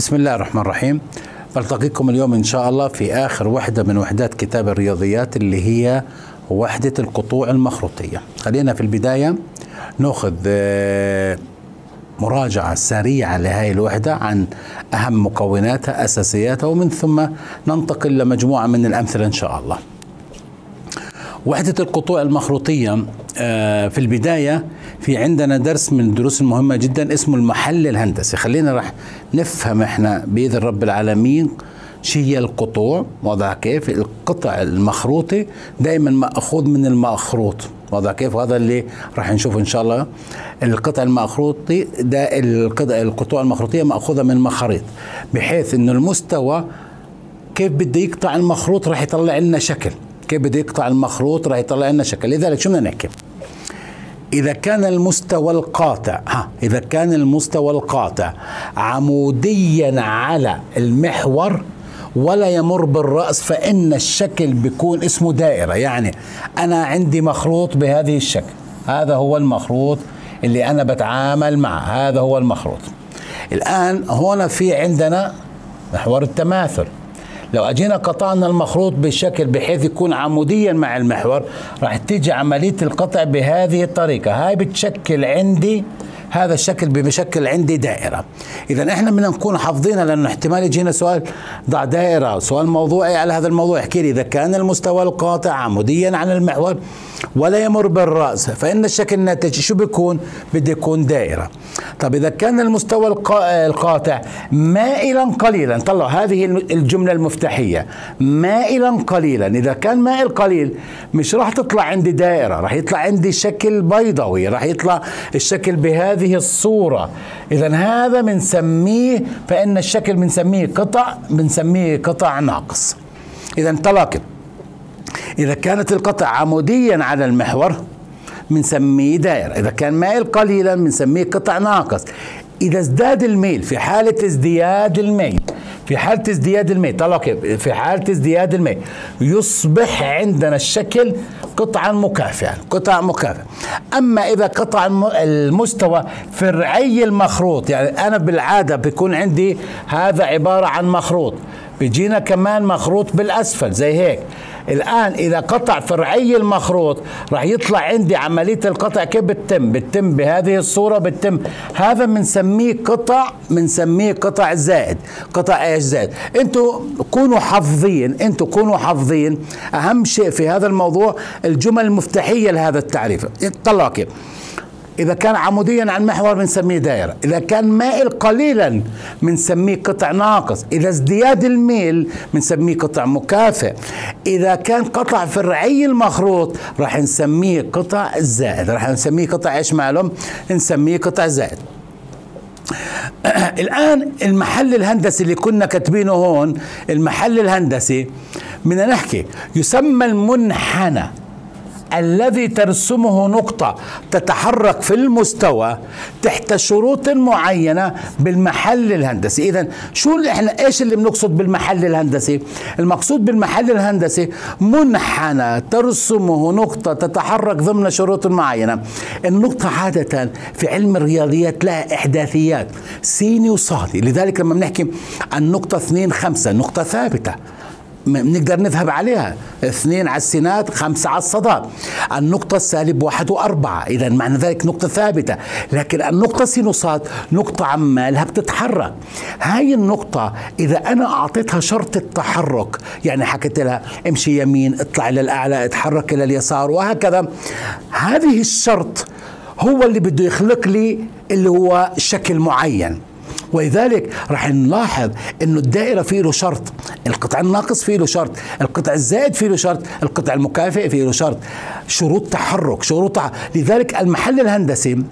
بسم الله الرحمن الرحيم. بلتقيكم اليوم إن شاء الله في آخر وحدة من وحدات كتاب الرياضيات اللي هي وحدة القطوع المخروطية. خلينا في البداية نأخذ مراجعة سريعة لهذه الوحدة عن أهم مكوناتها أساسياتها، ومن ثم ننتقل لمجموعة من الأمثلة إن شاء الله. وحدة القطوع المخروطية في البداية في عندنا درس من الدروس المهمة جدا اسمه المحل الهندسي. خلينا راح نفهم احنا بإذن رب العالمين شي هي القطوع، وضع كيف القطع المخروطي دائما مأخوذ من المخروط، وضع كيف، وهذا اللي راح نشوفه ان شاء الله. القطع المخروطي ده القطوع المخروطية مأخوذة من المخاريط، بحيث انه المستوى كيف بده يقطع المخروط راح يطلع لنا شكل، كيف بده يقطع المخروط راح يطلع لنا شكل. لذلك شو بدنا نحكي؟ إذا كان المستوى القاطع عموديا على المحور ولا يمر بالرأس، فإن الشكل بيكون اسمه دائرة. يعني أنا عندي مخروط بهذه الشكل، هذا هو المخروط اللي أنا بتعامل معه، هذا هو المخروط. الآن هنا في عندنا محور التماثل، لو أجينا قطعنا المخروط بشكل بحيث يكون عموديا مع المحور راح تيجي عملية القطع بهذه الطريقة، هاي بتشكل عندي هذا الشكل بشكل عندي دائرة. إذا إحنا بدنا نكون حافظينها، لأنه احتمال يجينا سؤال ضع دائرة، سؤال موضوعي على هذا الموضوع، احكي لي إذا كان المستوى القاطع عموديا عن المحور ولا يمر بالرأس فإن الشكل الناتج شو بيكون؟ بده يكون دائرة. طب إذا كان المستوى القاطع مائلا قليلا، طلعوا هذه الجملة المفتاحية، مائلا قليلا، إذا كان مائل قليل مش راح تطلع عندي دائرة، راح يطلع عندي شكل بيضاوي، راح يطلع الشكل بهذه الصورة. إذا هذا بنسميه، فإن الشكل بنسميه قطع، ناقص. إذا تلاقي إذا كانت القطع عموديا على المحور بنسميه دائرة، إذا كان مائل قليلا بنسميه قطع ناقص. إذا ازداد الميل، في حالة ازدياد الميل، طلعوا كيف، في حالة ازدياد الميل يصبح عندنا الشكل قطعا مكافئا، أما إذا قطع المستوى فرعي المخروط، يعني أنا بالعادة بيكون عندي هذا عبارة عن مخروط، بيجينا كمان مخروط بالأسفل زي هيك. الآن إذا قطع فرعي المخروط راح يطلع عندي عملية القطع كيف بتتم؟ بهذه الصورة بتتم. هذا بنسميه قطع، زائد. قطع ايش زائد؟ أنتوا كونوا حافظين، أهم شيء في هذا الموضوع الجمل المفتاحية لهذا التعريف. طلعوا كيف؟ إذا كان عموديا عن محور بنسميه دائرة، إذا كان مائل قليلا بنسميه قطع ناقص، إذا ازدياد الميل بنسميه قطع مكافئ، إذا كان قطع فرعي المخروط راح نسميه قطع زائد، راح نسميه قطع ايش معلوم؟ نسميه قطع زائد. الآن المحل الهندسي اللي كنا كاتبينه هون، المحل الهندسي بدنا نحكي يسمى المنحنى الذي ترسمه نقطة تتحرك في المستوى تحت شروط معينة بالمحل الهندسي. إذا شو احنا ايش اللي بنقصد بالمحل الهندسي؟ المقصود بالمحل الهندسي منحنى ترسمه نقطة تتحرك ضمن شروط معينة. النقطة عادة في علم الرياضيات لها إحداثيات سيني وصادي، لذلك لما بنحكي عن نقطة 2 5 نقطة ثابتة بنقدر نذهب عليها، 2 على السينات 5 على الصادات. النقطة السالب 1 و4، إذا معنى ذلك نقطة ثابتة، لكن النقطة سينوسات نقطة عمالها بتتحرك. هاي النقطة إذا أنا أعطيتها شرط التحرك، يعني حكيت لها امشي يمين، اطلع إلى الأعلى، اتحرك إلى اليسار، وهكذا، هذه الشرط هو اللي بده يخلق لي اللي هو شكل معين. ولذلك راح نلاحظ انه الدائره فيه له شرط، القطع الناقص فيه له شرط، القطع الزائد فيه له شرط، القطع المكافئ فيه له شرط، شروط تحرك، لذلك المحل الهندسي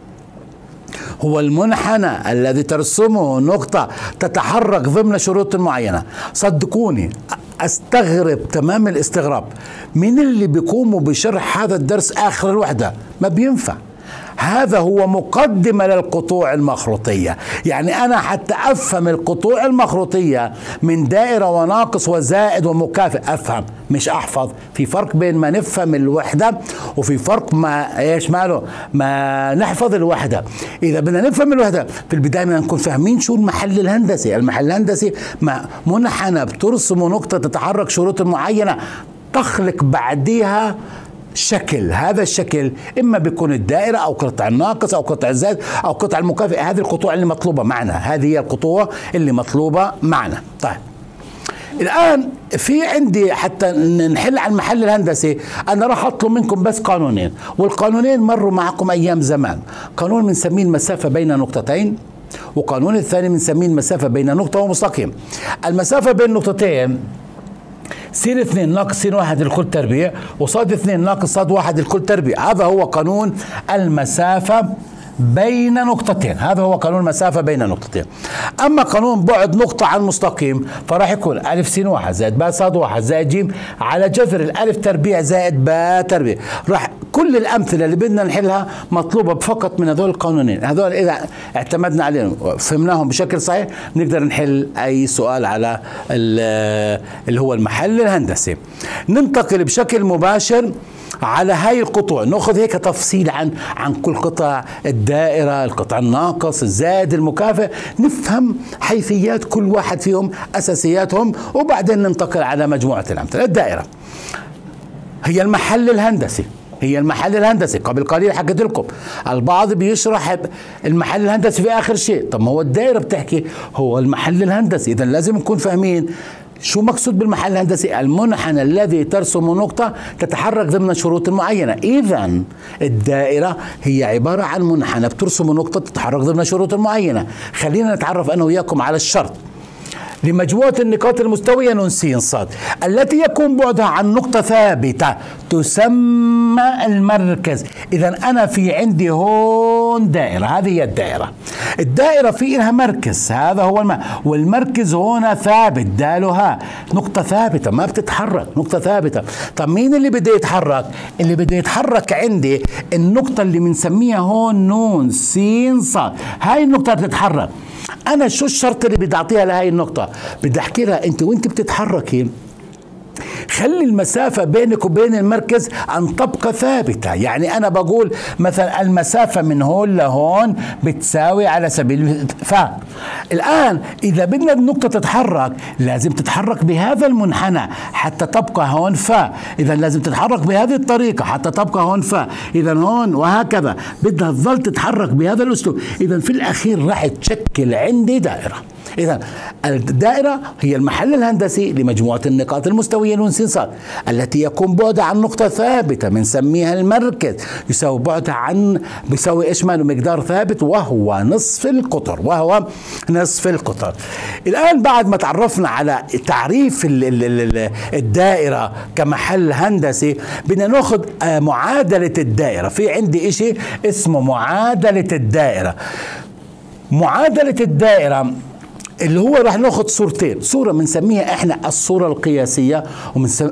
هو المنحنى الذي ترسمه نقطه تتحرك ضمن شروط معينه. صدقوني استغرب تمام الاستغراب من اللي بيقوموا بشرح هذا الدرس اخر الوحده، ما بينفع. هذا هو مقدمة للقطوع المخروطية. يعني أنا حتى أفهم القطوع المخروطية من دائرة وناقص وزائد ومكافئ أفهم مش أحفظ. في فرق بين ما نفهم الوحدة وفي فرق ما إيش ماله ما نحفظ الوحدة. إذا بدنا نفهم الوحدة في البداية بدنا نكون فاهمين شو المحل الهندسي. المحل الهندسي منحنى بترسم نقطة تتحرك شروط معينة تخلق بعديها شكل. هذا الشكل إما بيكون الدائرة أو قطع الناقص أو قطع الزائد أو قطع المكافئ. هذه القطوع اللي مطلوبة معنا، هذه هي القطوع اللي مطلوبة معنا. طيب الآن في عندي حتى نحل على المحل الهندسي أنا راح أطلب منكم بس قانونين، والقانونين مروا معكم أيام زمان. قانون بنسميه المسافة بين نقطتين، وقانون الثاني بنسميه المسافة بين نقطة ومستقيم. المسافة بين نقطتين سين 2 ناقص سين 1 الكل تربيع، وصاد 2 ناقص صاد 1 الكل تربيع. هذا هو قانون المسافة بين نقطتين. هذا هو قانون المسافة بين نقطتين. أما قانون بعد نقطة عن مستقيم فراح يكون ألف سين 1 زائد باء صاد 1 زائد جيم على جذر الألف تربيع زائد باء تربيع. راح كل الأمثلة اللي بدنا نحلها مطلوبة فقط من هذول القانونين. هذول إذا اعتمدنا عليهم وفهمناهم بشكل صحيح نقدر نحل أي سؤال على اللي هو المحل الهندسي. ننتقل بشكل مباشر على هاي القطوع، ناخذ هيك تفصيل عن كل قطع، الدائرة، القطع الناقص، الزائد، المكافئ، نفهم حيثيات كل واحد فيهم، أساسياتهم، وبعدين ننتقل على مجموعة الأمثلة. الدائرة هي المحل الهندسي، هي المحل الهندسي. قبل قليل حكيت لكم البعض بيشرح المحل الهندسي في آخر شيء. طب ما هو الدائرة بتحكي هو المحل الهندسي، إذا لازم نكون فاهمين شو مقصود بالمحل الهندسي؟ المنحنى الذي ترسم نقطة تتحرك ضمن شروط معينة. إذا الدائرة هي عبارة عن منحنى بترسم نقطة تتحرك ضمن شروط معينة. خلينا نتعرف أنا وياكم على الشرط لمجموعة النقاط المستوية ن س ص التي يكون بعدها عن نقطة ثابتة تسمى المركز. إذا أنا في عندي هون دائرة، هذه هي الدائرة. الدائرة في لها مركز، هذا هو والمركز هنا ثابت دالها نقطة ثابتة ما بتتحرك، نقطة ثابتة. طب مين اللي بده يتحرك؟ اللي بده يتحرك عندي النقطة اللي بنسميها هون ن س ص، هاي النقطة بتتحرك. أنا شو الشرط اللي بدي أعطيها لهي النقطة؟ بدي أحكي لها أنت وأنت بتتحركي خلي المسافة بينك وبين المركز أن تبقى ثابتة. يعني أنا بقول مثلا المسافة من هون لهون بتساوي على سبيل الآن إذا بدنا النقطة تتحرك لازم تتحرك بهذا المنحنى حتى تبقى هون إذا لازم تتحرك بهذه الطريقة حتى تبقى هون إذا هون وهكذا بدها تظل تتحرك بهذا الأسلوب. إذا في الأخير راح تشكل عندي دائرة. إذا الدائرة هي المحل الهندسي لمجموعة النقاط المستوية ن س ص التي يكون بعدها عن نقطة ثابتة بنسميها المركز يساوي بعدها عن بيساوي ايش ماله مقدار ثابت وهو نصف القطر، وهو نصف القطر. الآن بعد ما تعرفنا على تعريف الدائرة كمحل هندسي بدنا ناخذ معادلة الدائرة. في عندي إشي اسمه معادلة الدائرة. معادلة الدائرة اللي هو راح ناخد صورتين، صورة بنسميها احنا الصورة القياسية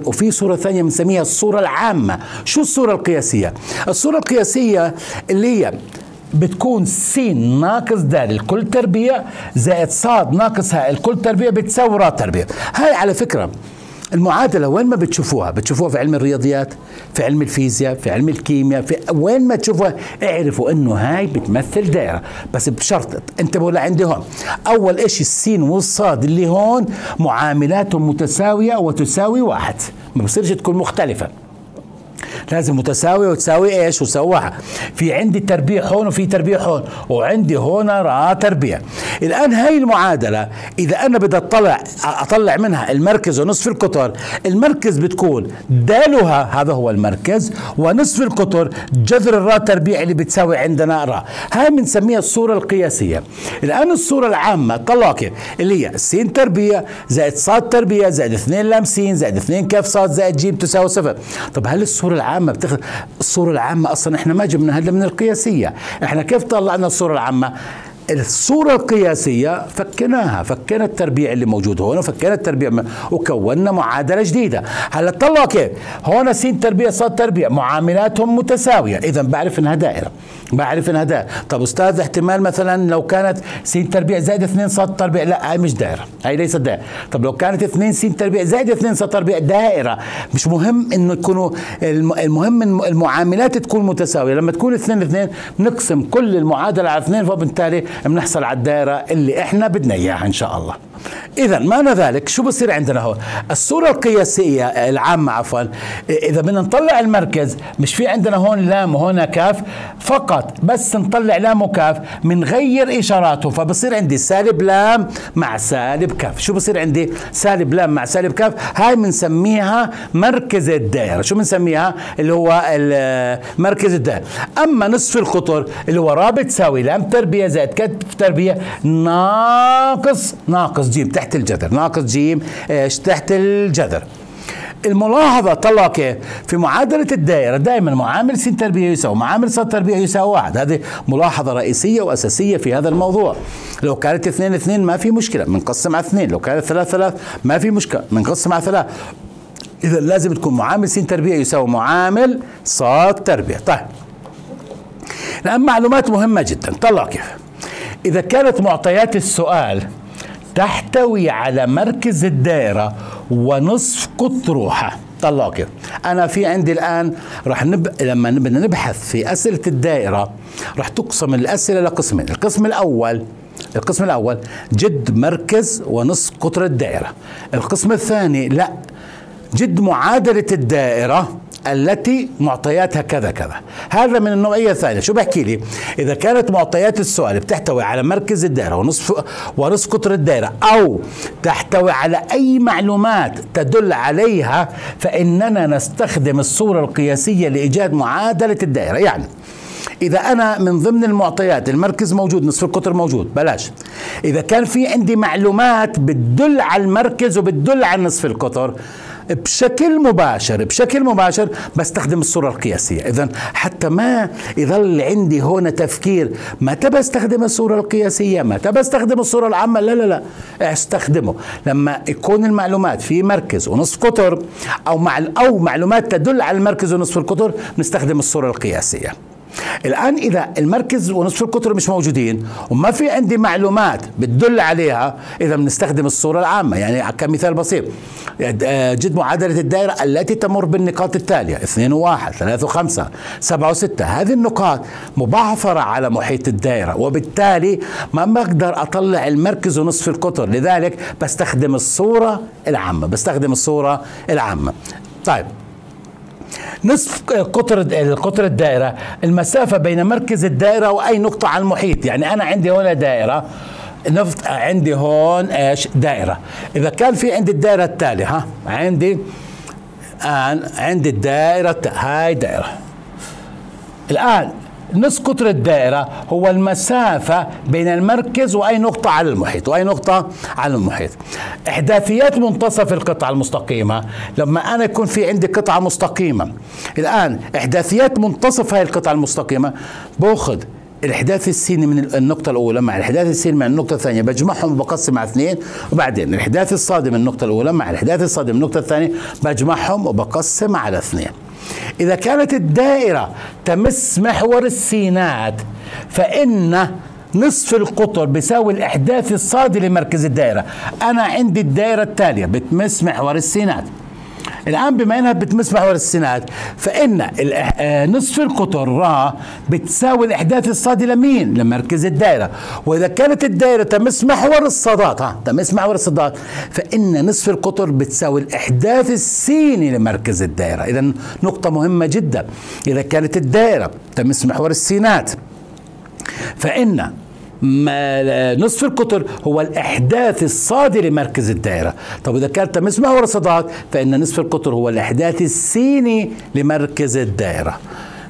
وفي صورة ثانية بنسميها الصورة العامة. شو الصورة القياسية؟ الصورة القياسية اللي هي بتكون س ناقص د الكل تربيع زائد ص ناقص ه الكل تربيع بتساوي ر تربيع. هاي على فكرة المعادلة وين ما بتشوفوها، بتشوفوها في علم الرياضيات، في علم الفيزياء، في علم الكيمياء، في وين ما تشوفوها اعرفوا انه هاي بتمثل دائرة، بس بشرط انتبهوا لعندي هون. أول إشي السين والصاد اللي هون معاملاتهم متساوية وتساوي واحد، ما بصيرش تكون مختلفة. لازم متساوية وتساوي ايش؟ وتساوي واحد. في عندي تربيع هون وفي تربيع هون، وعندي هون را تربيع. الآن هاي المعادلة إذا أنا بدي أطلع منها المركز ونصف القطر، المركز بتكون دالها هذا هو المركز ونصف القطر جذر الرا تربيع اللي بتساوي عندنا را. هاي بنسميها الصورة القياسية. الآن الصورة العامة طلعت اللي هي س تربيع زائد ص تربيع زائد 2 لم س زائد 2 كاف ص زائد ج تساوي صفر. طب هل الصورة العامة الصورة العامة أصلا إحنا ما جبناها إلا من القياسية. إحنا كيف طلعنا الصورة العامة؟ الصورة القياسية فكناها، فكنا التربيع اللي موجود هون وفكنا التربيع وكونا معادلة جديدة. هلا طلعوا كيف هون سين تربيع صاد تربيع معاملاتهم متساوية، إذا بعرف إنها دائرة، بعرف إنها دائرة. طب أستاذ احتمال مثلا لو كانت سين تربيع زائد 2 صاد تربيع، لا هي مش دائرة، هي ليست دائرة. طب لو كانت 2 سين تربيع زائد 2 صاد تربيع دائرة، مش مهم إنه يكونوا، المهم المعاملات تكون متساوية. لما تكون 2 نقسم كل المعادلة على 2، فبالتالي بنحصل على الدائرة اللي احنا بدنا اياها ان شاء الله. اذا معنى ذلك شو بصير عندنا هون؟ الصورة القياسية العامة عفوا، اذا بدنا نطلع المركز مش في عندنا هون لام وهون كاف، فقط بس نطلع لام وكاف بنغير اشاراتهم، فبصير عندي سالب لام مع سالب كاف. شو بصير عندي؟ سالب لام مع سالب كاف، هاي بنسميها مركز الدائرة. شو بنسميها؟ اللي هو مركز الدائرة. اما نصف القطر اللي هو رابط ساوي لام تربيع زائد كتف تربيع ناقص جيم تحت الجذر، ناقص جيم ايش تحت الجذر. الملاحظة طلع كيف؟ في معادلة الدائرة دائما معامل س تربيع يساوي معامل ص تربيع يساوي 1، هذه ملاحظة رئيسية وأساسية في هذا الموضوع. لو كانت 2 ما في مشكلة بنقسم على 2، لو كانت 3 ما في مشكلة بنقسم على 3. إذا لازم تكون معامل س تربيع يساوي معامل ص تربيع. طيب الآن معلومات مهمة جدا، طلع كيف؟ إذا كانت معطيات السؤال تحتوي على مركز الدائرة ونصف قطرها، طلعوا كده. أنا في عندي الآن رح لما بدنا نبحث في أسئلة الدائرة رح تقسم الأسئلة لقسمين، القسم الأول جد مركز ونصف قطر الدائرة، القسم الثاني لا، جد معادلة الدائرة التي معطياتها كذا كذا. هذا من النوعية الثانية. شو بحكي لي؟ إذا كانت معطيات السؤال بتحتوي على مركز الدائرة ونصف قطر الدائرة، أو تحتوي على أي معلومات تدل عليها، فإننا نستخدم الصورة القياسية لإيجاد معادلة الدائرة. يعني إذا أنا من ضمن المعطيات المركز موجود، نصف القطر موجود، بلاش. إذا كان في عندي معلومات بتدل على المركز وبتدل على نصف القطر بشكل مباشر بستخدم الصورة القياسية. إذا حتى ما يظل عندي هنا تفكير متى بستخدم الصورة القياسية، متى بستخدم الصورة العامة، لا استخدمه لما يكون المعلومات في مركز ونصف قطر أو معلومات تدل على المركز ونصف القطر، نستخدم الصورة القياسية. الآن إذا المركز ونصف القطر مش موجودين وما في عندي معلومات بتدل عليها، إذا بنستخدم الصورة العامة. يعني كمثال بسيط، جد معادلة الدائرة التي تمر بالنقاط التالية 2 و1 3 و5 7 و6، هذه النقاط مبعثرة على محيط الدائرة، وبالتالي ما بقدر أطلع المركز ونصف القطر، لذلك بستخدم الصورة العامة. طيب نصف قطر الدائرة المسافة بين مركز الدائرة وأي نقطة على المحيط. يعني أنا عندي هنا دائرة، نفرض عندي هون إيش دائرة، إذا كان في عندي الدائرة التالية، عندي الدائرة، هاي دائرة. الآن نصف قطر الدائرة هو المسافة بين المركز وأي نقطة على المحيط إحداثيات منتصف القطعة المستقيمة، لما أنا يكون في عندي قطعة مستقيمة، الآن إحداثيات منتصف هاي القطعة المستقيمة، باخذ الإحداث السيني من النقطة الأولى مع الإحداث السيني من النقطة الثانية، بجمعهم وبقسم على 2، وبعدين الإحداث الصادم من النقطة الأولى مع الإحداث الصادم من النقطة الثانية، بجمعهم وبقسم على 2. إذا كانت الدائرة تمس محور السينات، فإن نصف القطر بيساوي الإحداث الصادي لمركز الدائرة. أنا عندي الدائرة التالية بتمس محور السينات، الآن بما أنها بتمس محور السينات، فإن نصف القطر را بتساوي الإحداث الصادي لمين؟ لمركز الدائرة. وإذا كانت الدائرة تمس محور الصادات، فإن نصف القطر بتساوي الإحداث السيني لمركز الدائرة. إذا نقطة مهمة جدا، إذا كانت الدائرة تمس محور السينات، فإن نصف القطر هو الإحداث الصادي لمركز الدائرة. طب إذا كانت تمس محور الصادات، فإن نصف القطر هو الإحداث السيني لمركز الدائرة.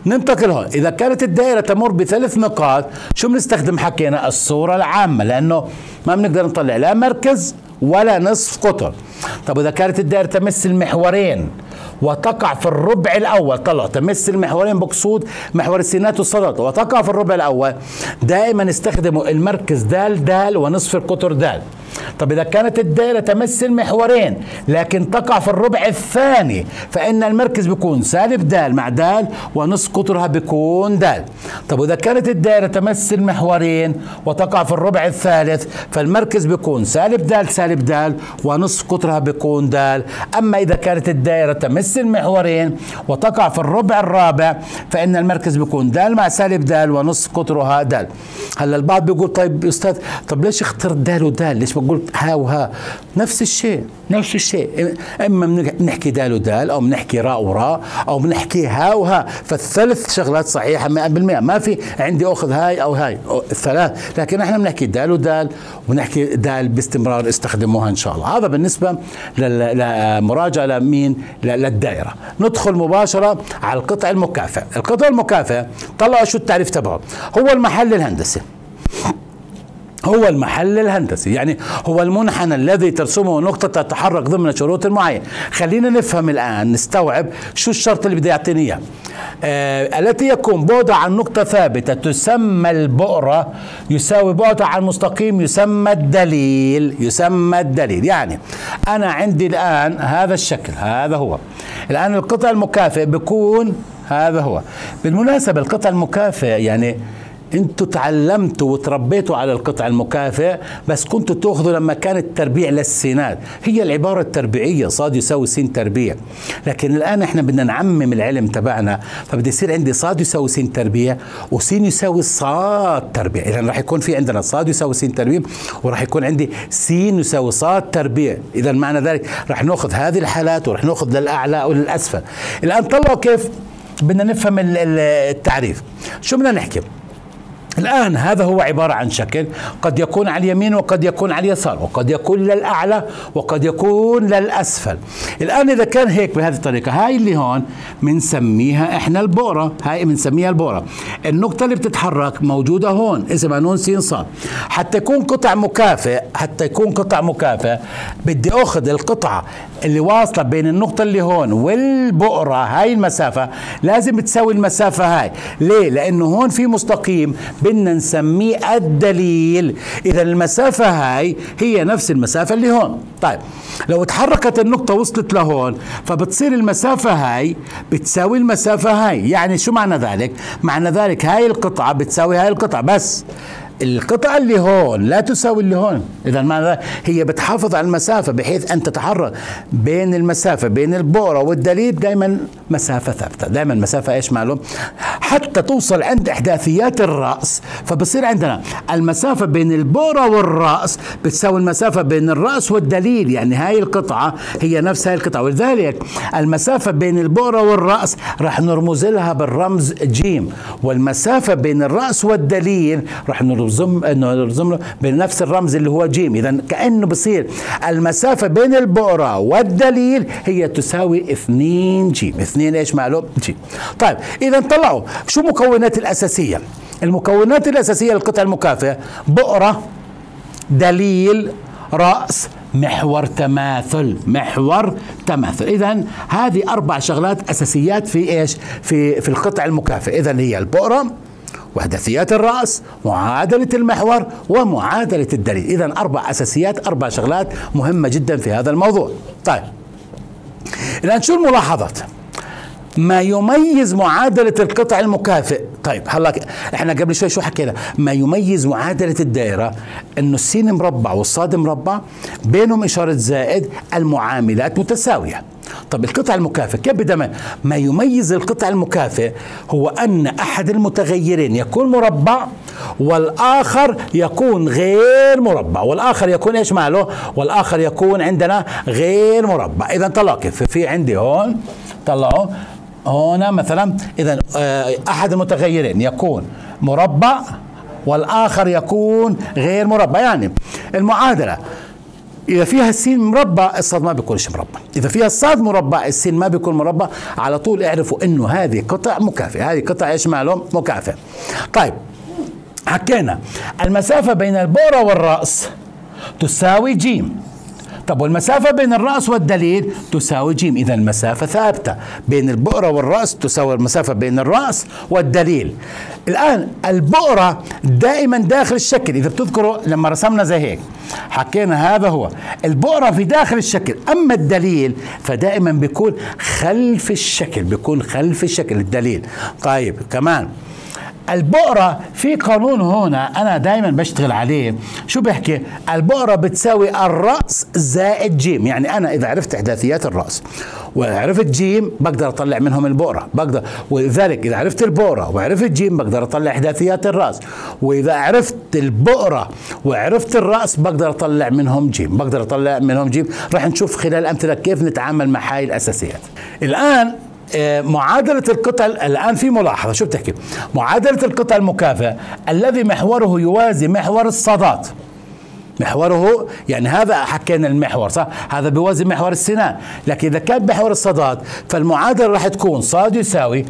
ننتقل هون، إذا كانت الدائرة تمر ب3 نقاط، شو بنستخدم؟ حكينا الصورة العامة، لأنه ما بنقدر نطلع لا مركز ولا نصف قطر. طب إذا كانت الدائرة تمس المحورين، وتقع في الربع الأول، طلع تمس المحورين مقصود محور السينات والسلطة، وتقع في الربع الأول. دائما استخدموا المركز دال دال ونصف القطر دال. طب إذا كانت الدائرة تمس المحورين لكن تقع في الربع الثاني فإن المركز بيكون سالب دال مع دال ونصف قطرها بيكون دال. طب إذا كانت الدائرة تمس المحورين وتقع في الربع الثالث فالمركز بيكون سالب دال سالب دال ونصف قطرها بيكون دال. أما إذا كانت الدائرة تمس المحورين وتقع في الربع الرابع فإن المركز بيكون دال مع سالب دال ونصف قطرها دال. هلا البعض بيقول طيب يا أستاذ طب ليش اخترت دال ودال؟ ليش قلت ها وها؟ نفس الشيء نفس الشيء، اما بنحكي دال ودال او بنحكي راء وراء او بنحكي ها وها، فالثلاث شغلات صحيحه 100%، ما في عندي اخذ هاي او هاي أو الثلاث، لكن احنا بنحكي دال ودال وبنحكي دال باستمرار، استخدموها ان شاء الله. هذا بالنسبه لمراجعه لمين؟ للدائره. ندخل مباشره على القطع المكافئ، القطع المكافئ طلعوا شو التعريف تبعه؟ هو المحل الهندسي. هو المحل الهندسي يعني هو المنحنى الذي ترسمه نقطة تتحرك ضمن شروط معينة. خلينا نفهم الآن نستوعب شو الشرط اللي بدي يعطيني إياه. التي يكون بعدها عن نقطة ثابتة تسمى البؤرة يساوي بعدها عن مستقيم يسمى الدليل. يسمى الدليل، يعني أنا عندي الآن هذا الشكل، هذا هو الآن القطع المكافئ بيكون هذا هو. بالمناسبة القطع المكافئ يعني انتوا تعلمتوا وتربيتوا على القطع المكافئ بس كنتوا تاخذوا لما كان التربيع للسينات، هي العباره التربيعيه صاد يساوي س تربيع، لكن الان احنا بدنا نعمم العلم تبعنا فبدي يصير عندي صاد يساوي س تربيع وس يساوي صاد تربيع، اذا راح يكون في عندنا صاد يساوي س تربيع وراح يكون عندي س يساوي صاد تربيع، اذا معنى ذلك راح ناخذ هذه الحالات وراح ناخذ للاعلى وللاسفل. الان طلعوا كيف بدنا نفهم التعريف، شو بدنا نحكي؟ الآن هذا هو عبارة عن شكل قد يكون على اليمين وقد يكون على اليسار وقد يكون للأعلى وقد يكون للأسفل. الآن إذا كان هيك بهذه الطريقة، هاي اللي هون بنسميها إحنا البؤرة، هاي بنسميها البؤرة. النقطة اللي بتتحرك موجودة هون اسمها نون س ص. حتى يكون قطع مكافئ، حتى يكون قطع مكافئ بدي آخذ القطعة اللي واصلة بين النقطة اللي هون والبؤرة، هاي المسافة لازم تساوي المسافة هاي. ليه؟ لأنه هون في مستقيم بدنا نسميه الدليل، إذا المسافة هاي هي نفس المسافة اللي هون. طيب لو تحركت النقطة وصلت لهون فبتصير المسافة هاي بتساوي المسافة هاي، يعني شو معنى ذلك؟ معنى ذلك هاي القطعة بتساوي هاي القطعة، بس القطعة اللي هون لا تساوي اللي هون، إذا معنى هي بتحافظ على المسافة بحيث أن تتحرك بين المسافة بين البؤرة والدليل دائما مسافة ثابتة، دائما مسافة إيش معلوم؟ حتى توصل عند إحداثيات الرأس فبصير عندنا المسافة بين البؤرة والرأس بتساوي المسافة بين الرأس والدليل، يعني هاي القطعة هي نفس هاي القطعة، ولذلك المسافة بين البؤرة والرأس رح نرمز لها بالرمز جيم، والمسافة بين الرأس والدليل رح نرزم بنفس الرمز اللي هو جيم، اذا كانه بصير المسافه بين البؤره والدليل هي تساوي 2 جيم، 2 ايش معلوم؟ جيم. طيب اذا طلعوا شو المكونات الاساسيه؟ المكونات الاساسيه للقطع المكافئ بؤره دليل راس محور تماثل، محور تماثل، اذا هذه اربع شغلات اساسيات في ايش؟ في القطع المكافئ، اذا هي البؤره وحداثيات الرأس، معادلة المحور، ومعادلة الدليل، إذا أربع أساسيات، أربع شغلات مهمة جدا في هذا الموضوع. طيب الآن شو الملاحظات؟ ما يميز معادلة القطع المكافئ. طيب هلا احنا قبل شوي شو حكينا؟ ما يميز معادلة الدائرة انه السين مربع والصاد مربع بينهم إشارة زائد، المعاملات متساوية. طب القطع المكافئ كيف بدنا؟ ما يميز القطع المكافئ هو أن أحد المتغيرين يكون مربع والآخر يكون غير مربع، والآخر يكون ايش ماله؟ والآخر يكون عندنا غير مربع. إذا طلعوا كيف؟ في عندي هون طلعوا هنا مثلا، إذا أحد المتغيرين يكون مربع والآخر يكون غير مربع، يعني المعادلة إذا فيها السين مربع الصاد ما بيكونش مربع، إذا فيها الصاد مربع السين ما بيكون مربع، على طول اعرفوا إنه هذه قطع مكافئ، هذه قطع إيش معلوم؟ مكافئ. طيب حكينا المسافة بين البؤرة والرأس تساوي جيم، طب والمسافة بين الرأس والدليل تساوي ج، إذا المسافة ثابتة بين البؤرة والرأس تساوي المسافة بين الرأس والدليل. الآن البؤرة دائما داخل الشكل، إذا بتذكروا لما رسمنا زي هيك حكينا هذا هو البؤرة في داخل الشكل، أما الدليل فدائما بيكون خلف الشكل، بيكون خلف الشكل الدليل. طيب كمان البؤرة في قانون هنا أنا دايما بشتغل عليه، شو بحكي؟ البؤرة بتساوي الرأس زائد جيم، يعني أنا إذا عرفت إحداثيات الرأس وعرفت جيم بقدر أطلع منهم البؤرة، بقدر، ولذلك إذا عرفت البؤرة وعرفت جيم بقدر أطلع إحداثيات الرأس، وإذا عرفت البؤرة وعرفت الرأس بقدر أطلع منهم جيم، بقدر أطلع منهم جيم. رح نشوف خلال الأمثلة كيف نتعامل مع هاي الأساسيات. الآن معادلة القطع، الآن في ملاحظة شو بتحكي؟ معادلة القطع المكافئة الذي محوره يوازي محور الصادات، محوره يعني هذا حكينا المحور صح؟ هذا بيوازي محور السنان، لكن إذا كان محور الصادات فالمعادلة راح تكون صاد يساوي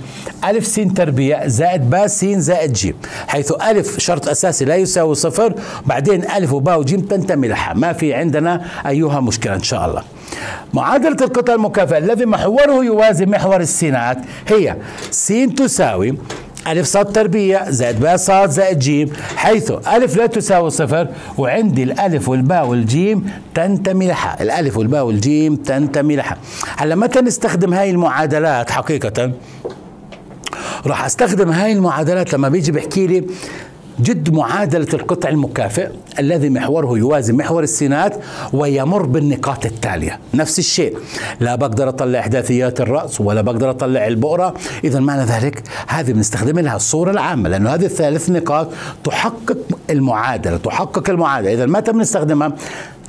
ألف س تربيع زائد با س زائد ج، حيث ألف شرط أساسي لا يساوي صفر، بعدين ألف وباء وجيم تنتمي لها، ما في عندنا أيها مشكلة إن شاء الله. معادلة القطع المكافئة الذي محوره يوازي محور السينات هي س تساوي ألف صاد تربيع زائد باء صاد زائد جيم، حيث ألف لا تساوي صفر، وعندي الألف والباء والجيم تنتمي لها، الألف والباء والجيم تنتمي لها. هلا متى نستخدم هاي المعادلات؟ حقيقة راح أستخدم هاي المعادلات لما بيجي بحكي لي جد معادلة القطع المكافئ الذي محوره يوازي محور السينات ويمر بالنقاط التالية، نفس الشيء لا بقدر أطلع إحداثيات الرأس ولا بقدر أطلع البؤرة، إذا معنى ذلك هذه بنستخدم لها الصورة العامة، لأنه هذه الثلاث نقاط تحقق المعادلة، تحقق المعادلة. إذا متى بنستخدمها؟